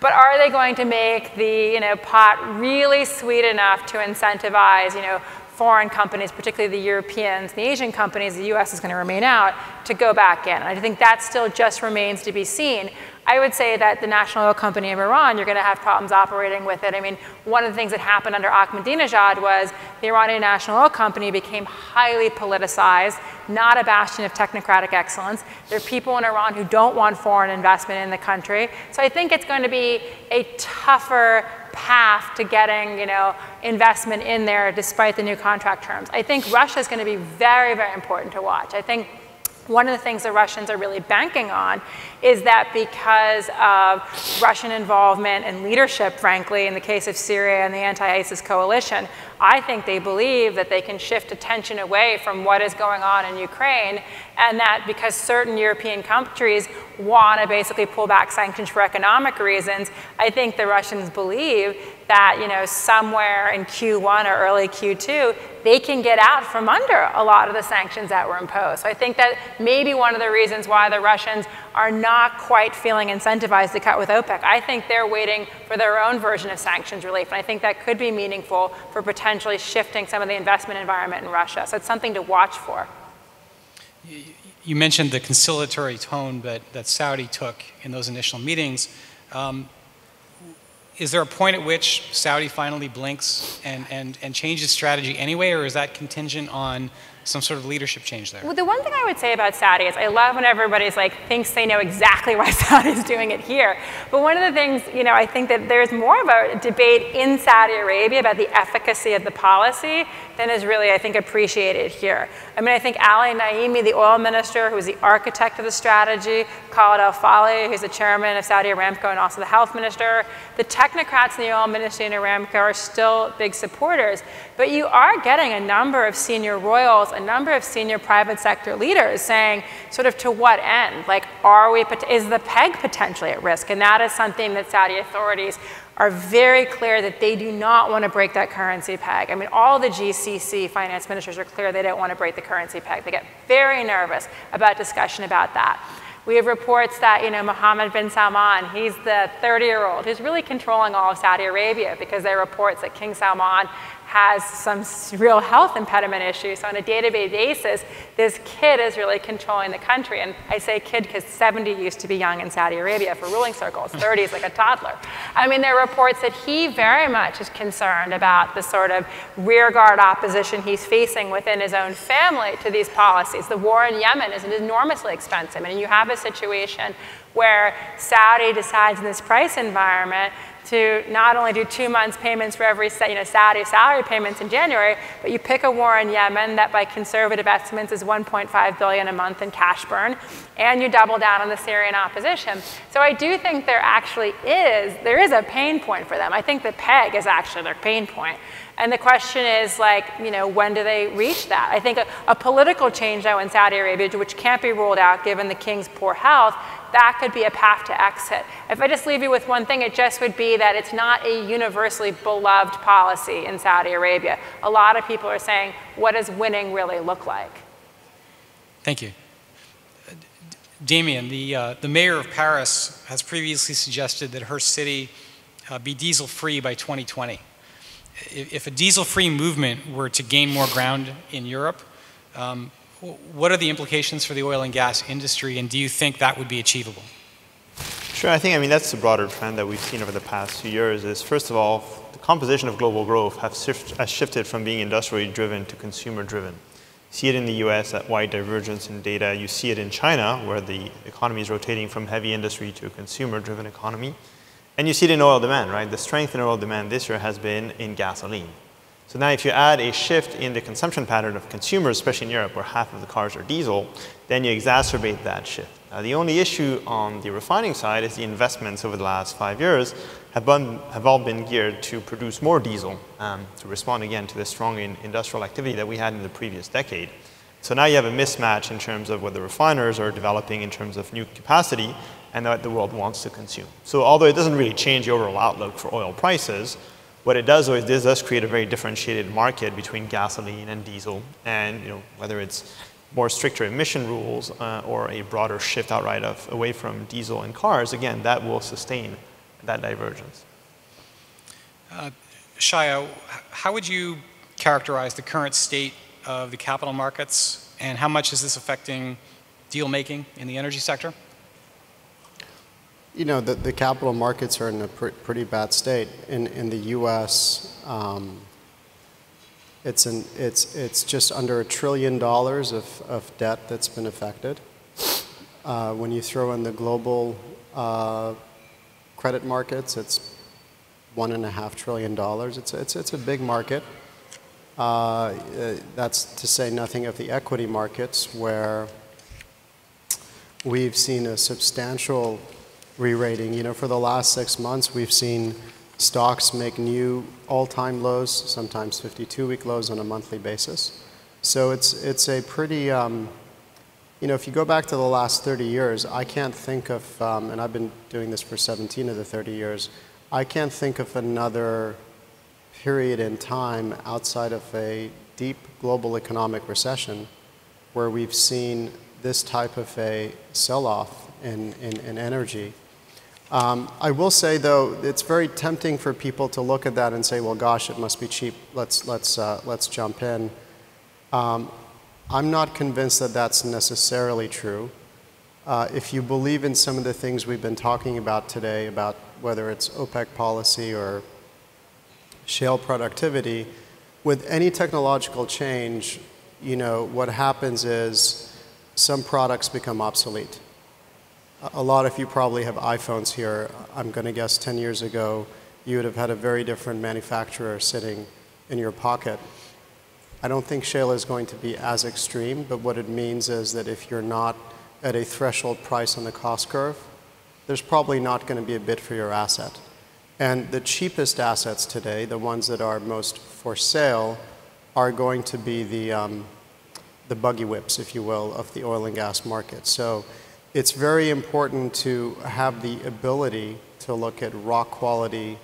but are they going to make the, you know, pot really sweet enough to incentivize, you know, foreign companies, particularly the Europeans, the Asian companies, the U S is going to remain out, to go back in. And I think that still just remains to be seen. I would say that the national oil company of Iran, you're going to have problems operating with it. I mean, one of the things that happened under Ahmadinejad was the Iranian national oil company became highly politicized, not a bastion of technocratic excellence. There are people in Iran who don't want foreign investment in the country. So I think it's going to be a tougher path to getting, you know, investment in there despite the new contract terms. I think Russia is going to be very, very important to watch. I think one of the things the Russians are really banking on is that because of Russian involvement and leadership, frankly, in the case of Syria and the anti-ISIS coalition, I think they believe that they can shift attention away from what is going on in Ukraine, and that because certain European countries want to basically pull back sanctions for economic reasons, I think the Russians believe that, you know, somewhere in Q one or early Q two, they can get out from under a lot of the sanctions that were imposed. So I think that may be one of the reasons why the Russians are not quite feeling incentivized to cut with OPEC. I think they're waiting for their own version of sanctions relief, and I think that could be meaningful for potentially shifting some of the investment environment in Russia. So it's something to watch for. You mentioned the conciliatory tone that, that Saudi took in those initial meetings. Um, Is there a point at which Saudi finally blinks and, and, and changes strategy anyway, or is that contingent on some sort of leadership change there? Well, the one thing I would say about Saudi is I love when everybody's like, thinks they know exactly why Saudi's doing it here. But one of the things, you know, I think that there's more of a debate in Saudi Arabia about the efficacy of the policy than is really, I think, appreciated here. I mean, I think Ali Naimi, the oil minister, who was the architect of the strategy, Khalid Al-Falih, who's the chairman of Saudi Aramco and also the health minister, the technocrats in the oil ministry in Aramco are still big supporters. But you are getting a number of senior royals, a number of senior private sector leaders saying, sort of, to what end? Like, are we, is the peg potentially at risk? And that is something that Saudi authorities are very clear that they do not want to break that currency peg. I mean, all the G C C finance ministers are clear they don't want to break the currency peg. They get very nervous about discussion about that. We have reports that, you know, Mohammed bin Salman, he's the thirty-year-old who's really controlling all of Saudi Arabia, because there are reports that King Salman has some real health impediment issues. So on a day-to-day basis, this kid is really controlling the country. And I say kid because seventy used to be young in Saudi Arabia for ruling circles. thirty is like a toddler. I mean, there are reports that he very much is concerned about the sort of rearguard opposition he's facing within his own family to these policies. The war in Yemen is enormously expensive. And you have a situation where Saudi decides in this price environment to not only do two months payments for every, you know, Saudi salary payments in January, but you pick a war in Yemen that by conservative estimates is one point five billion dollars a month in cash burn, and you double down on the Syrian opposition. So I do think there actually is, there is a pain point for them. I think the peg is actually their pain point. And the question is, like, you know, when do they reach that? I think a, a political change, though, in Saudi Arabia, which can't be ruled out given the king's poor health, that could be a path to exit. If I just leave you with one thing, it just would be that it's not a universally beloved policy in Saudi Arabia. A lot of people are saying, what does winning really look like? Thank you. Damien, the, uh, the mayor of Paris has previously suggested that her city uh, be diesel-free by twenty twenty. If, if a diesel-free movement were to gain more ground in Europe, um, what are the implications for the oil and gas industry, and do you think that would be achievable? Sure, I think, I mean, that's the broader trend that we've seen over the past few years is, first of all, the composition of global growth have shift, has shifted from being industrially driven to consumer driven. You see it in the U S, that wide divergence in data. You see it in China, where the economy is rotating from heavy industry to a consumer driven economy. And you see it in oil demand, right? The strength in oil demand this year has been in gasoline. So now if you add a shift in the consumption pattern of consumers, especially in Europe where half of the cars are diesel, then you exacerbate that shift. Now, the only issue on the refining side is the investments over the last five years have, been, have all been geared to produce more diesel um, to respond again to the strong in industrial activity that we had in the previous decade. So now you have a mismatch in terms of what the refiners are developing in terms of new capacity and what the world wants to consume. So although it doesn't really change the overall outlook for oil prices, what it does is this does create a very differentiated market between gasoline and diesel, and, you know, whether it's more stricter emission rules uh, or a broader shift outright of away from diesel and cars, again, that will sustain that divergence. Uh, Shaia, how would you characterize the current state of the capital markets and how much is this affecting deal making in the energy sector? You know, the, the capital markets are in a pr pretty bad state. In, in the U S, um, it's, an, it's, it's just under a trillion dollars of, of debt that's been affected. Uh, when you throw in the global uh, credit markets, it's one and a half trillion dollars. It's it's it's a big market. Uh, that's to say nothing of the equity markets, where we've seen a substantial re-rating. You know, for the last six months, we've seen stocks make new all-time lows, sometimes fifty-two week lows on a monthly basis. So it's it's a pretty um, you know, if you go back to the last thirty years, I can't think of, um, and I've been doing this for seventeen of the thirty years, I can't think of another period in time outside of a deep global economic recession where we've seen this type of a sell-off in, in, in energy. Um, I will say, though, it's very tempting for people to look at that and say, well, gosh, it must be cheap. Let's, let's, uh, let's jump in. Um, I'm not convinced that that's necessarily true. Uh, if you believe in some of the things we've been talking about today, about whether it's OPEC policy or shale productivity, with any technological change, you know, what happens is some products become obsolete. A lot of you probably have iPhones here. I'm going to guess ten years ago, you would have had a very different manufacturer sitting in your pocket. I don't think shale is going to be as extreme, but what it means is that if you're not at a threshold price on the cost curve, there's probably not going to be a bid for your asset. And the cheapest assets today, the ones that are most for sale, are going to be the, um, the buggy whips, if you will, of the oil and gas market. So it's very important to have the ability to look at rock quality,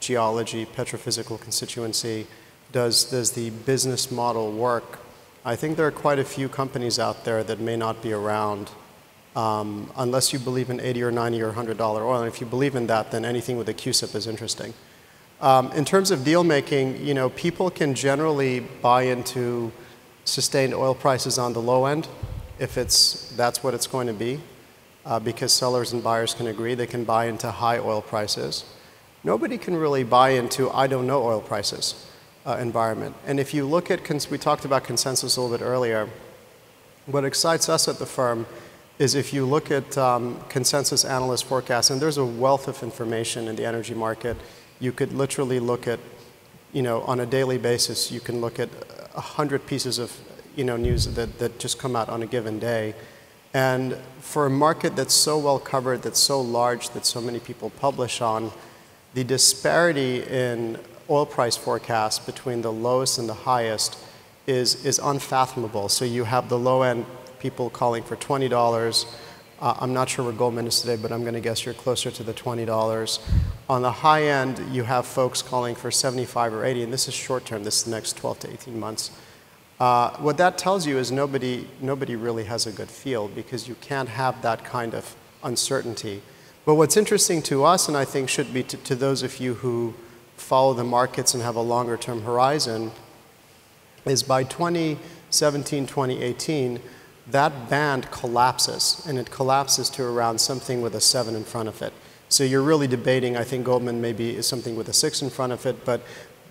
geology, petrophysical constituency. Does, does the business model work? I think there are quite a few companies out there that may not be around um, unless you believe in eighty or ninety or one hundred dollar oil. And if you believe in that, then anything with a Q SIP is interesting. Um, in terms of deal making, you know, people can generally buy into sustained oil prices on the low end if it's, that's what it's going to be, uh, because sellers and buyers can agree. They can buy into high oil prices. Nobody can really buy into, I don't know, oil prices. Uh, environment. And if you look at, cons we talked about consensus a little bit earlier, what excites us at the firm is if you look at um, consensus analyst forecasts, and there's a wealth of information in the energy market. You could literally look at, you know, on a daily basis, you can look at a hundred pieces of, you know, news that, that just come out on a given day. And for a market that's so well covered, that's so large, that so many people publish on, the disparity in oil price forecast between the lowest and the highest is, is unfathomable. So you have the low end people calling for twenty dollars. Uh, I'm not sure where Goldman is today, but I'm going to guess you're closer to the twenty dollars. On the high end, you have folks calling for seventy-five or eighty, and this is short term. This is the next twelve to eighteen months. Uh, what that tells you is nobody, nobody really has a good feel, because you can't have that kind of uncertainty. But what's interesting to us, and I think should be to, to those of you who follow the markets and have a longer term horizon, is by twenty seventeen, twenty eighteen, that band collapses, and it collapses to around something with a seven in front of it. So you're really debating, I think Goldman maybe is something with a six in front of it, but,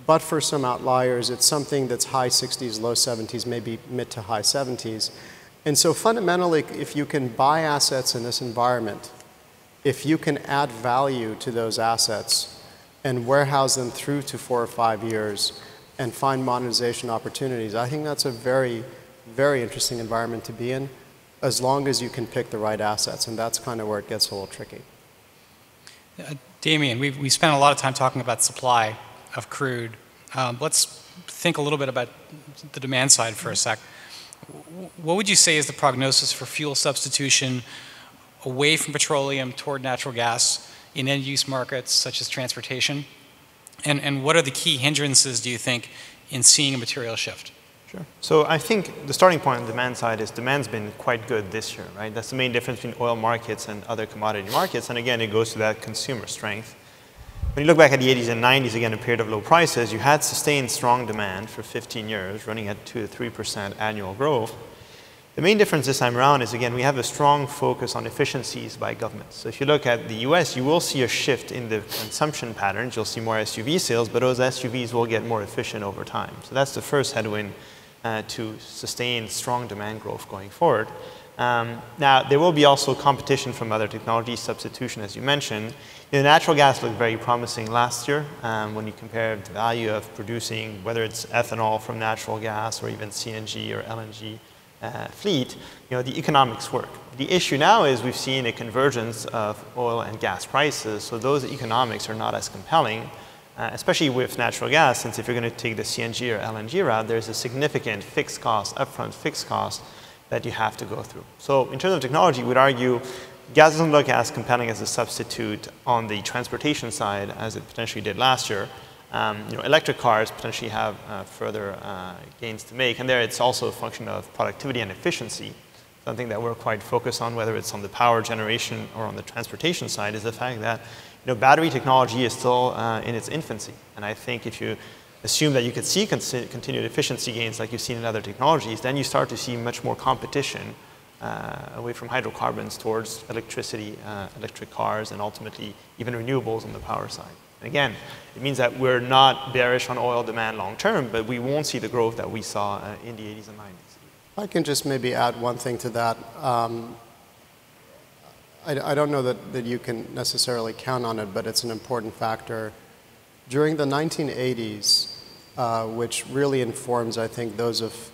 but for some outliers, it's something that's high sixties, low seventies, maybe mid to high seventies. And so fundamentally, if you can buy assets in this environment, if you can add value to those assets, and warehouse them through to four or five years and find monetization opportunities, I think that's a very, very interesting environment to be in, as long as you can pick the right assets. And that's kind of where it gets a little tricky. Uh, Damien, we've, we spent a lot of time talking about supply of crude. Um, let's think a little bit about the demand side for a sec. What would you say is the prognosis for fuel substitution away from petroleum toward natural gas in end-use markets such as transportation? And, and what are the key hindrances, do you think, in seeing a material shift? Sure. So I think the starting point on the demand side is demand's been quite good this year, right? That's the main difference between oil markets and other commodity markets. And again, it goes to that consumer strength. When you look back at the eighties and nineties, again, a period of low prices, you had sustained strong demand for fifteen years, running at two to three percent annual growth. The main difference this time around is, again, we have a strong focus on efficiencies by governments. So if you look at the U S, you will see a shift in the consumption patterns. You'll see more S U V sales, but those S U Vs will get more efficient over time. So that's the first headwind uh, to sustain strong demand growth going forward. Um, now, there will be also competition from other technologies, substitution, as you mentioned. You know, natural gas looked very promising last year um, when you compare the value of producing, whether it's ethanol from natural gas or even C N G or L N G. Uh, fleet, you know, the economics work. The issue now is we've seen a convergence of oil and gas prices, so those economics are not as compelling, uh, especially with natural gas, since if you're going to take the C N G or L N G route, there's a significant fixed cost, upfront fixed cost, that you have to go through. So in terms of technology, we'd argue gas doesn't look as compelling as a substitute on the transportation side as it potentially did last year. Um, you know, electric cars potentially have uh, further uh, gains to make, and there it's also a function of productivity and efficiency. Something that we're quite focused on, whether it's on the power generation or on the transportation side, is the fact that you know, battery technology is still uh, in its infancy. And I think if you assume that you could see con continued efficiency gains like you've seen in other technologies, then you start to see much more competition uh, away from hydrocarbons towards electricity, uh, electric cars, and ultimately even renewables on the power side. Again, it means that we're not bearish on oil demand long term, but we won't see the growth that we saw uh, in the eighties and nineties. I can just maybe add one thing to that. Um, I, I don't know that, that you can necessarily count on it, but it's an important factor. During the nineteen eighties, uh, which really informs, I think, those of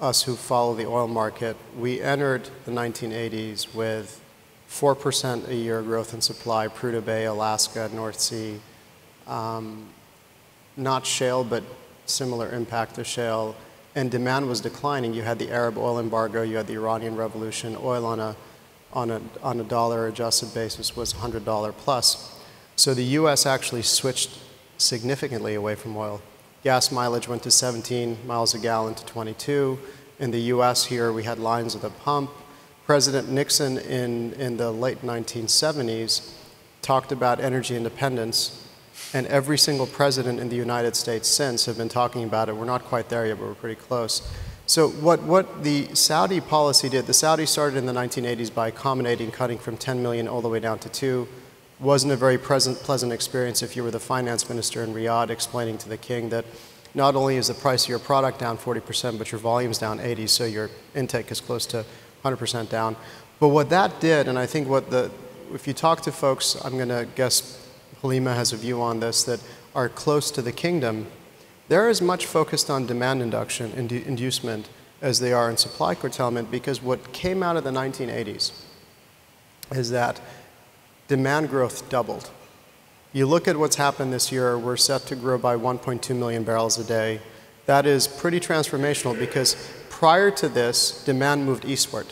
us who follow the oil market, we entered the nineteen eighties with four percent a year growth in supply, Prudhoe Bay, Alaska, North Sea. Um, not shale, but similar impact to shale, and demand was declining. You had the Arab oil embargo, you had the Iranian revolution. Oil on a, on a, on a dollar adjusted basis was one hundred dollars plus. So the U S actually switched significantly away from oil. Gas mileage went to seventeen miles a gallon to twenty-two. In the U S here, we had lines at the pump. President Nixon in, in the late nineteen seventies talked about energy independence. And every single president in the United States since have been talking about it. We're not quite there yet, but we're pretty close. So what, what the Saudi policy did, the Saudis started in the nineteen eighties by accommodating, cutting from ten million all the way down to two. Wasn't a very present, pleasant experience if you were the finance minister in Riyadh explaining to the king that not only is the price of your product down forty percent, but your volume's down eighty, so your intake is close to one hundred percent down. But what that did, and I think what the, if you talk to folks, I'm going to guess Halima has a view on this, that are close to the kingdom, they're as much focused on demand induction, indu inducement, as they are in supply curtailment, because what came out of the nineteen eighties is that demand growth doubled. You look at what's happened this year, we're set to grow by one point two million barrels a day. That is pretty transformational, because prior to this, demand moved eastward.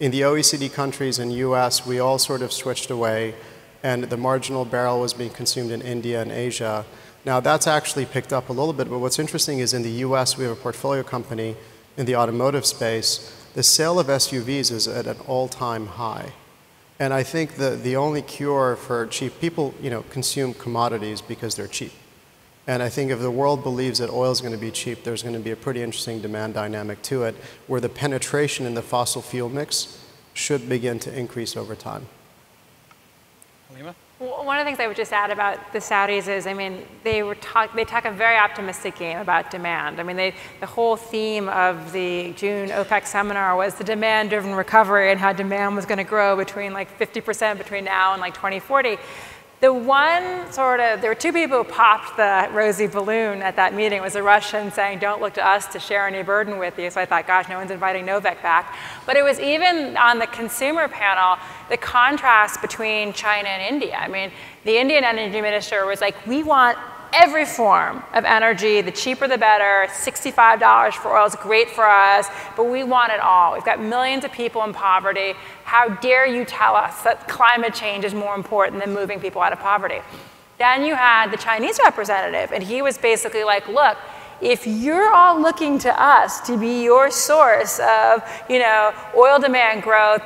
In the O E C D countries and U S, we all sort of switched away, and the marginal barrel was being consumed in India and Asia. Now that's actually picked up a little bit, but what's interesting is in the U S we have a portfolio company in the automotive space. The sale of S U Vs is at an all-time high. And I think the, the only cure for cheap, people you know, consume commodities because they're cheap. And I think if the world believes that oil is going to be cheap, there's going to be a pretty interesting demand dynamic to it, where the penetration in the fossil fuel mix should begin to increase over time. One of the things I would just add about the Saudis is, I mean, they were talk, they talk a very optimistic game about demand. I mean, they, the whole theme of the June OPEC seminar was the demand-driven recovery and how demand was going to grow between like fifty percent between now and like twenty forty. The one sort of, there were two people who popped the rosy balloon at that meeting. It was a Russian saying, don't look to us to share any burden with you. So I thought, gosh, no one's inviting Novak back. But it was even on the consumer panel, the contrast between China and India. I mean, the Indian energy minister was like, we want every form of energy, the cheaper the better, sixty-five dollars for oil is great for us, but we want it all. We've got millions of people in poverty. How dare you tell us that climate change is more important than moving people out of poverty? Then you had the Chinese representative, and he was basically like, look, if you're all looking to us to be your source of, you know, oil demand growth,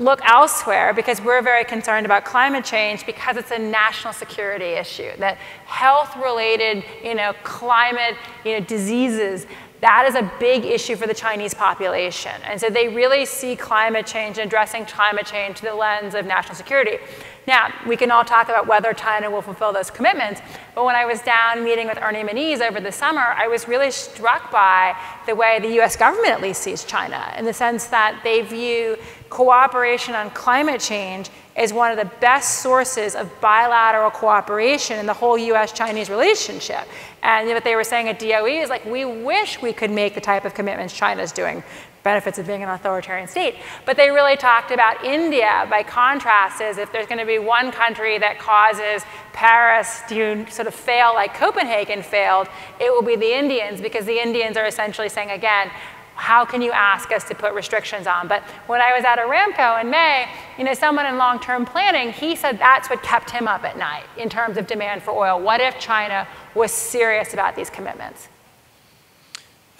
look elsewhere because we're very concerned about climate change because it's a national security issue, that health-related, you know, climate, you know, diseases, that is a big issue for the Chinese population. And so they really see climate change and addressing climate change through the lens of national security. Now, we can all talk about whether China will fulfill those commitments, but when I was down meeting with Ernie Meniz over the summer, I was really struck by the way the U S government at least sees China, in the sense that they view cooperation on climate change as one of the best sources of bilateral cooperation in the whole U S Chinese relationship. And what they were saying at D O E is like, we wish we could make the type of commitments China's doing, benefits of being an authoritarian state. But they really talked about India, by contrast, as if there's going to be one country that causes Paris to sort of fail like Copenhagen failed, it will be the Indians, because the Indians are essentially saying, again, how can you ask us to put restrictions on? But when I was at Aramco in May, you know, someone in long-term planning, he said that's what kept him up at night in terms of demand for oil. What if China was serious about these commitments?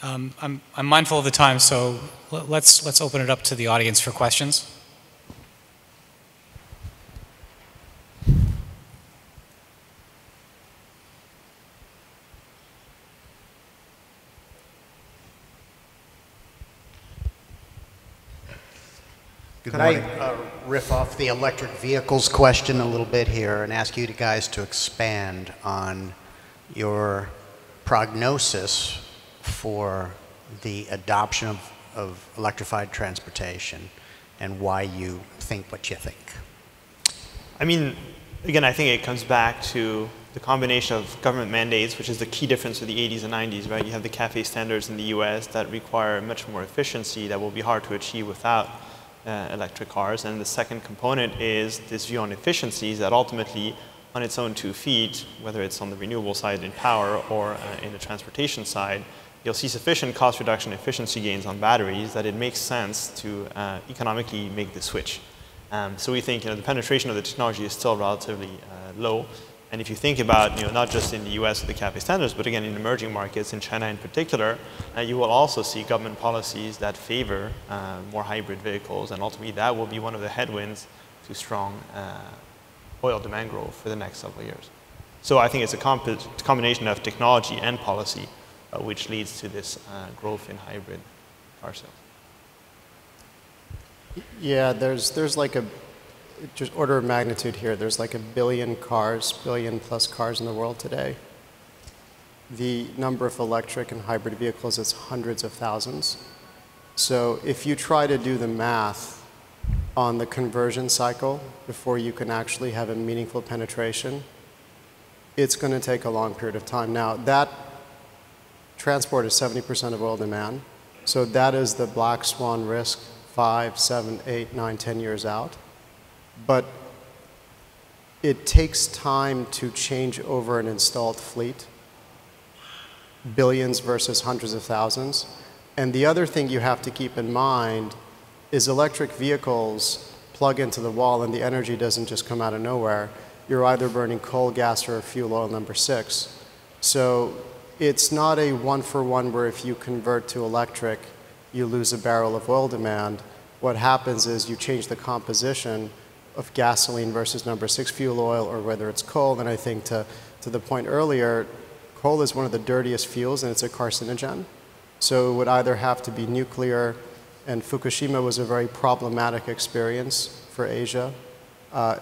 Um, I'm, I'm mindful of the time, so let's, let's open it up to the audience for questions. Good Could morning. I uh, riff off the electric vehicles question a little bit here and ask you guys to expand on your prognosis for the adoption of, of electrified transportation and why you think what you think? I mean, again, I think it comes back to the combination of government mandates, which is the key difference with the eighties and nineties, right? You have the CAFE standards in the U S that require much more efficiency that will be hard to achieve without uh, electric cars. And the second component is this view on efficiencies that ultimately, on its own two feet, whether it's on the renewable side in power or uh, in the transportation side, you'll see sufficient cost reduction efficiency gains on batteries that it makes sense to uh, economically make the switch. Um, so we think, you know, the penetration of the technology is still relatively uh, low. And if you think about, you know, not just in the U S with the CAFE standards, but again in emerging markets, in China in particular, uh, you will also see government policies that favor uh, more hybrid vehicles. And ultimately that will be one of the headwinds to strong uh, oil demand growth for the next several years. So I think it's a comp- combination of technology and policy Uh, which leads to this uh, growth in hybrid car sales. Yeah, there's there's like a just order of magnitude here. There's like a billion cars, billion plus cars in the world today. The number of electric and hybrid vehicles is hundreds of thousands. So if you try to do the math on the conversion cycle before you can actually have a meaningful penetration, it's going to take a long period of time. Now that transport is seventy percent of oil demand, so that is the black swan risk five, seven, eight, nine, ten years out. But it takes time to change over an installed fleet, billions versus hundreds of thousands. And the other thing you have to keep in mind is electric vehicles plug into the wall and the energy doesn't just come out of nowhere. You're either burning coal, gas, or fuel oil number six. So it's not a one-for-one where if you convert to electric, you lose a barrel of oil demand. What happens is you change the composition of gasoline versus number six fuel oil, or whether it's coal. And I think to, to the point earlier, coal is one of the dirtiest fuels and it's a carcinogen. So it would either have to be nuclear, and Fukushima was a very problematic experience for Asia. Uh,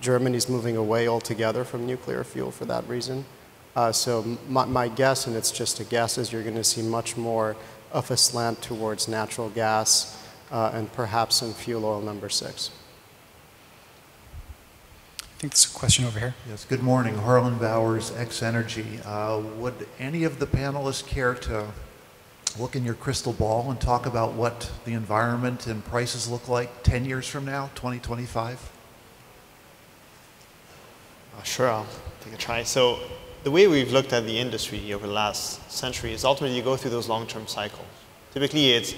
Germany's moving away altogether from nuclear fuel for that reason. Uh, so my, my guess, and it's just a guess, is you're going to see much more of a slant towards natural gas uh, and perhaps some fuel oil number six. I think there's a question over here. Yes, good morning. Harlan Bowers, X-Energy. Uh, would any of the panelists care to look in your crystal ball and talk about what the environment and prices look like ten years from now, twenty twenty-five? Uh, sure, I'll take a try. So the way we've looked at the industry over the last century is ultimately you go through those long-term cycles. Typically it's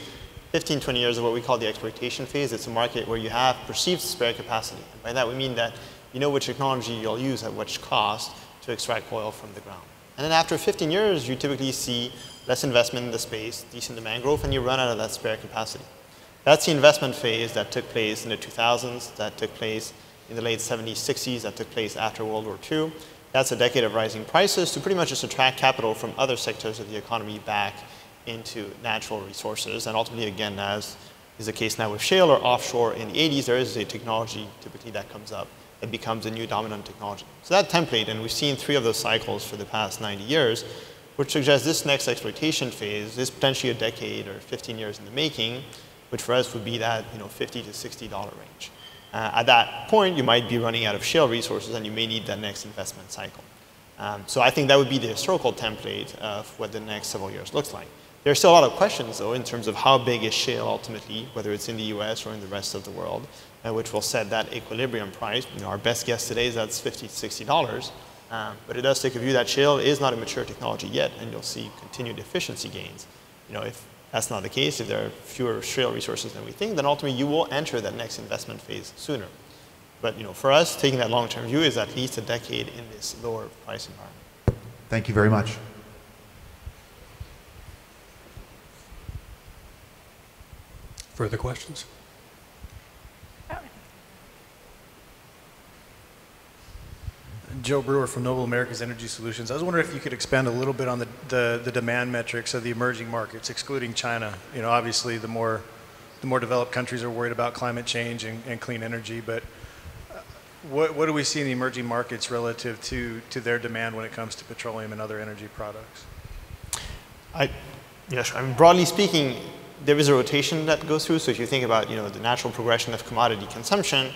fifteen, twenty years of what we call the exploitation phase. It's a market where you have perceived spare capacity. And by that we mean that you know which technology you'll use at which cost to extract oil from the ground. And then after fifteen years, you typically see less investment in the space, decent demand growth, and you run out of that spare capacity. That's the investment phase that took place in the two thousands, that took place in the late seventies, sixties, that took place after World War Two. That's a decade of rising prices to pretty much just attract capital from other sectors of the economy back into natural resources. And ultimately, again, as is the case now with shale or offshore in the eighties, there is a technology typically that comes up that becomes a new dominant technology. So that template, and we've seen three of those cycles for the past ninety years, which suggests this next exploitation phase is potentially a decade or fifteen years in the making, which for us would be that, you know, fifty to sixty dollar range. Uh, at that point, you might be running out of shale resources and you may need that next investment cycle. Um, so I think that would be the historical template of what the next several years looks like. There's still a lot of questions, though, in terms of how big is shale ultimately, whether it's in the U S or in the rest of the world, uh, which will set that equilibrium price. You know, our best guess today is that's fifty to sixty dollars. Um, but it does take a view that shale is not a mature technology yet, and you'll see continued efficiency gains. You know, if that's not the case, if there are fewer shale resources than we think, then ultimately you will enter that next investment phase sooner. But, you know, for us, taking that long-term view is at least a decade in this lower price environment. Thank you very much. Further questions? Joe Brewer from Noble America's Energy Solutions. I was wondering if you could expand a little bit on the, the, the demand metrics of the emerging markets, excluding China. You know, obviously the more, the more developed countries are worried about climate change and, and clean energy, but what, what do we see in the emerging markets relative to, to their demand when it comes to petroleum and other energy products? I, yes, I mean, broadly speaking, there is a rotation that goes through. So if you think about, you know, the natural progression of commodity consumption,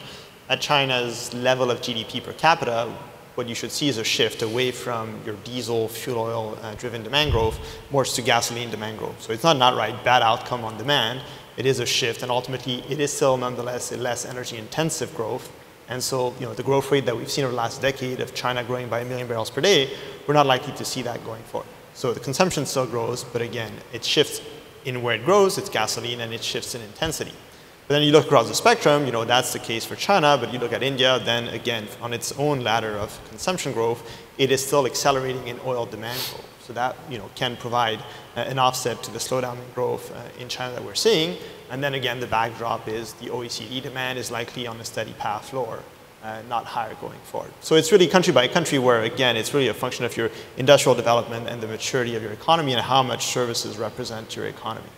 at China's level of G D P per capita, what you should see is a shift away from your diesel, fuel oil uh, driven demand growth, more to gasoline demand growth. So it's not an outright bad outcome on demand. It is a shift, and ultimately it is still nonetheless a less energy intensive growth. And so, you know, the growth rate that we've seen over the last decade of China growing by a million barrels per day, we're not likely to see that going forward. So the consumption still grows, but again, it shifts in where it grows, it's gasoline, and it shifts in intensity. But then you look across the spectrum, you know, that's the case for China, but you look at India, then again, on its own ladder of consumption growth, it is still accelerating in oil demand growth. So that, you know, can provide uh, an offset to the slowdown in growth uh, in China that we're seeing. And then again, the backdrop is the O E C D demand is likely on a steady path lower, uh, not higher going forward. So it's really country by country where, again, it's really a function of your industrial development and the maturity of your economy and how much services represent your economy.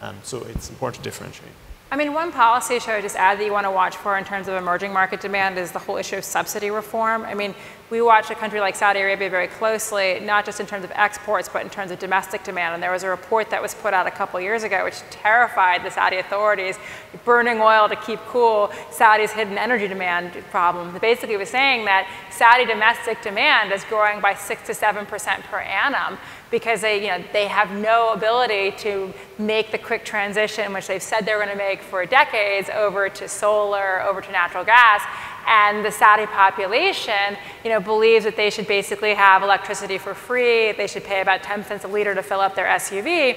Um, so it's important to differentiate. I mean, one policy should I just add that you want to watch for in terms of emerging market demand is the whole issue of subsidy reform. I mean, we watch a country like Saudi Arabia very closely, not just in terms of exports, but in terms of domestic demand. And there was a report that was put out a couple years ago, which terrified the Saudi authorities, burning oil to keep cool Saudi's hidden energy demand problem. Basically, it was saying that Saudi domestic demand is growing by six to seven percent per annum, because they, you know, they have no ability to make the quick transition, which they've said they're going to make for decades, over to solar, over to natural gas. And the Saudi population, you know, believes that they should basically have electricity for free. They should pay about ten cents a liter to fill up their S U V.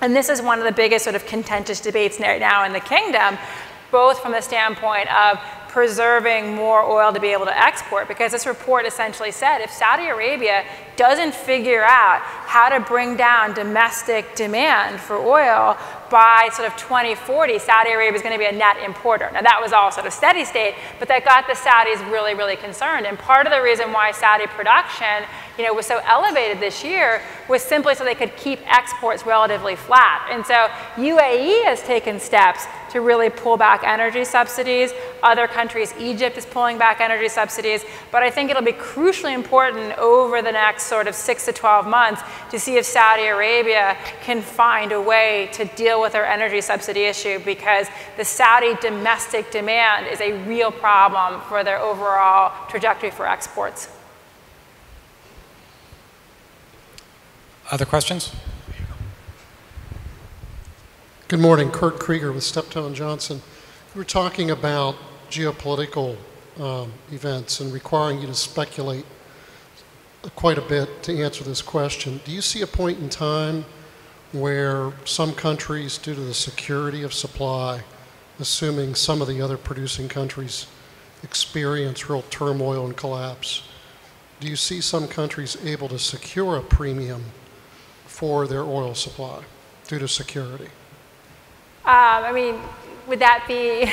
And this is one of the biggest sort of contentious debates right now in the kingdom, both from the standpoint of preserving more oil to be able to export, because this report essentially said if Saudi Arabia doesn't figure out how to bring down domestic demand for oil by sort of twenty forty, Saudi Arabia is going to be a net importer. Now that was all sort of steady state, but that got the Saudis really, really concerned. And part of the reason why Saudi production, you know, was so elevated this year was simply so they could keep exports relatively flat. And so U A E has taken steps to really pull back energy subsidies. Other countries, Egypt is pulling back energy subsidies, but I think it'll be crucially important over the next sort of six to twelve months to see if Saudi Arabia can find a way to deal with their energy subsidy issue, because the Saudi domestic demand is a real problem for their overall trajectory for exports. Other questions? Good morning, Kurt Krieger with Steptoe and Johnson. We were talking about geopolitical um, events and requiring you to speculate quite a bit to answer this question. Do you see a point in time where some countries, due to the security of supply, assuming some of the other producing countries experience real turmoil and collapse, do you see some countries able to secure a premium for their oil supply due to security? Um, I mean, would that be,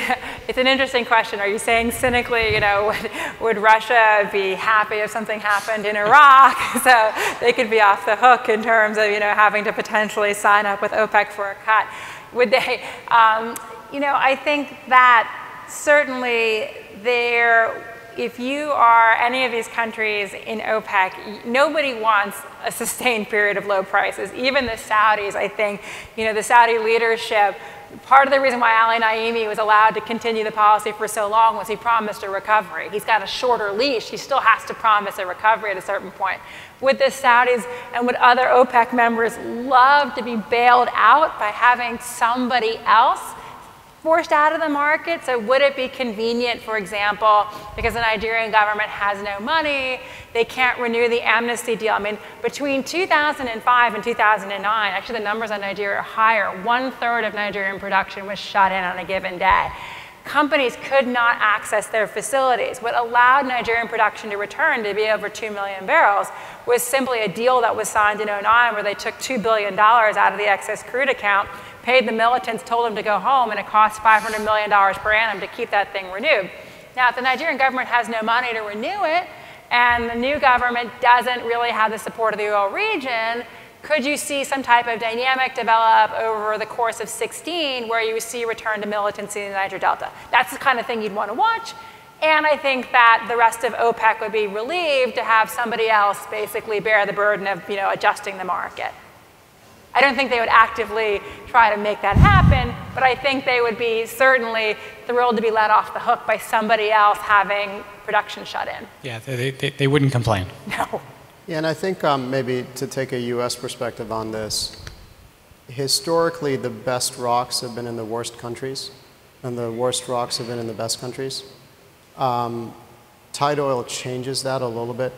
it's an interesting question. Are you saying cynically, you know, would, would Russia be happy if something happened in Iraq? So they could be off the hook in terms of, you know, having to potentially sign up with OPEC for a cut. Would they, um, you know, I think that certainly there, if you are any of these countries in OPEC, nobody wants a sustained period of low prices. Even the Saudis, I think, you know, the Saudi leadership, part of the reason why Ali Naimi was allowed to continue the policy for so long was he promised a recovery. He's got a shorter leash. He still has to promise a recovery at a certain point. Would the Saudis and would other OPEC members love to be bailed out by having somebody else forced out of the market? So would it be convenient, for example, because the Nigerian government has no money, they can't renew the amnesty deal? I mean, between two thousand five and two thousand nine, actually the numbers on Nigeria are higher. One third of Nigerian production was shut in on a given day. Companies could not access their facilities. What allowed Nigerian production to return to be over two million barrels was simply a deal that was signed in oh nine where they took two billion dollars out of the excess crude account, paid the militants, told them to go home, and it cost five hundred million dollars per annum to keep that thing renewed. Now, if the Nigerian government has no money to renew it, and the new government doesn't really have the support of the oil region, could you see some type of dynamic develop over the course of sixteen where you see return to militancy in the Niger Delta? That's the kind of thing you'd want to watch. And I think that the rest of OPEC would be relieved to have somebody else basically bear the burden of, you know, adjusting the market. I don't think they would actively try to make that happen, but I think they would be certainly thrilled to be let off the hook by somebody else having production shut in. Yeah, they, they, they wouldn't complain. No. Yeah, and I think um, maybe to take a U S perspective on this, historically the best rocks have been in the worst countries, and the worst rocks have been in the best countries. Um, tight oil changes that a little bit.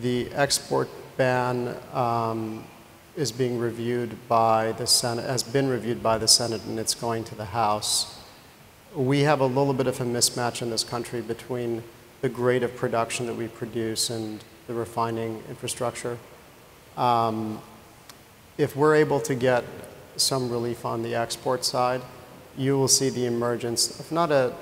The export ban um, is being reviewed by the Senate, has been reviewed by the Senate, and it's going to the House. We have a little bit of a mismatch in this country between the grade of production that we produce and the refining infrastructure. Um, if we're able to get some relief on the export side, you will see the emergence of not a,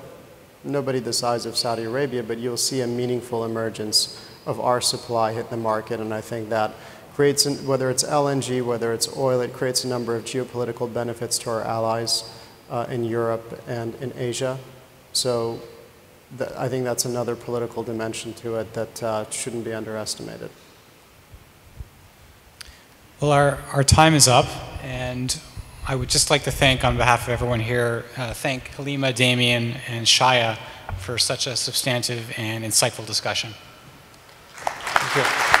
nobody the size of Saudi Arabia, but you'll see a meaningful emergence of our supply hit the market, and I think that creates, whether it's L N G, whether it's oil, it creates a number of geopolitical benefits to our allies uh, in Europe and in Asia. So th I think that's another political dimension to it that uh, shouldn't be underestimated. Well, our, our time is up, and I would just like to thank, on behalf of everyone here, uh, thank Halima, Damien, and Shaia for such a substantive and insightful discussion. Thank you.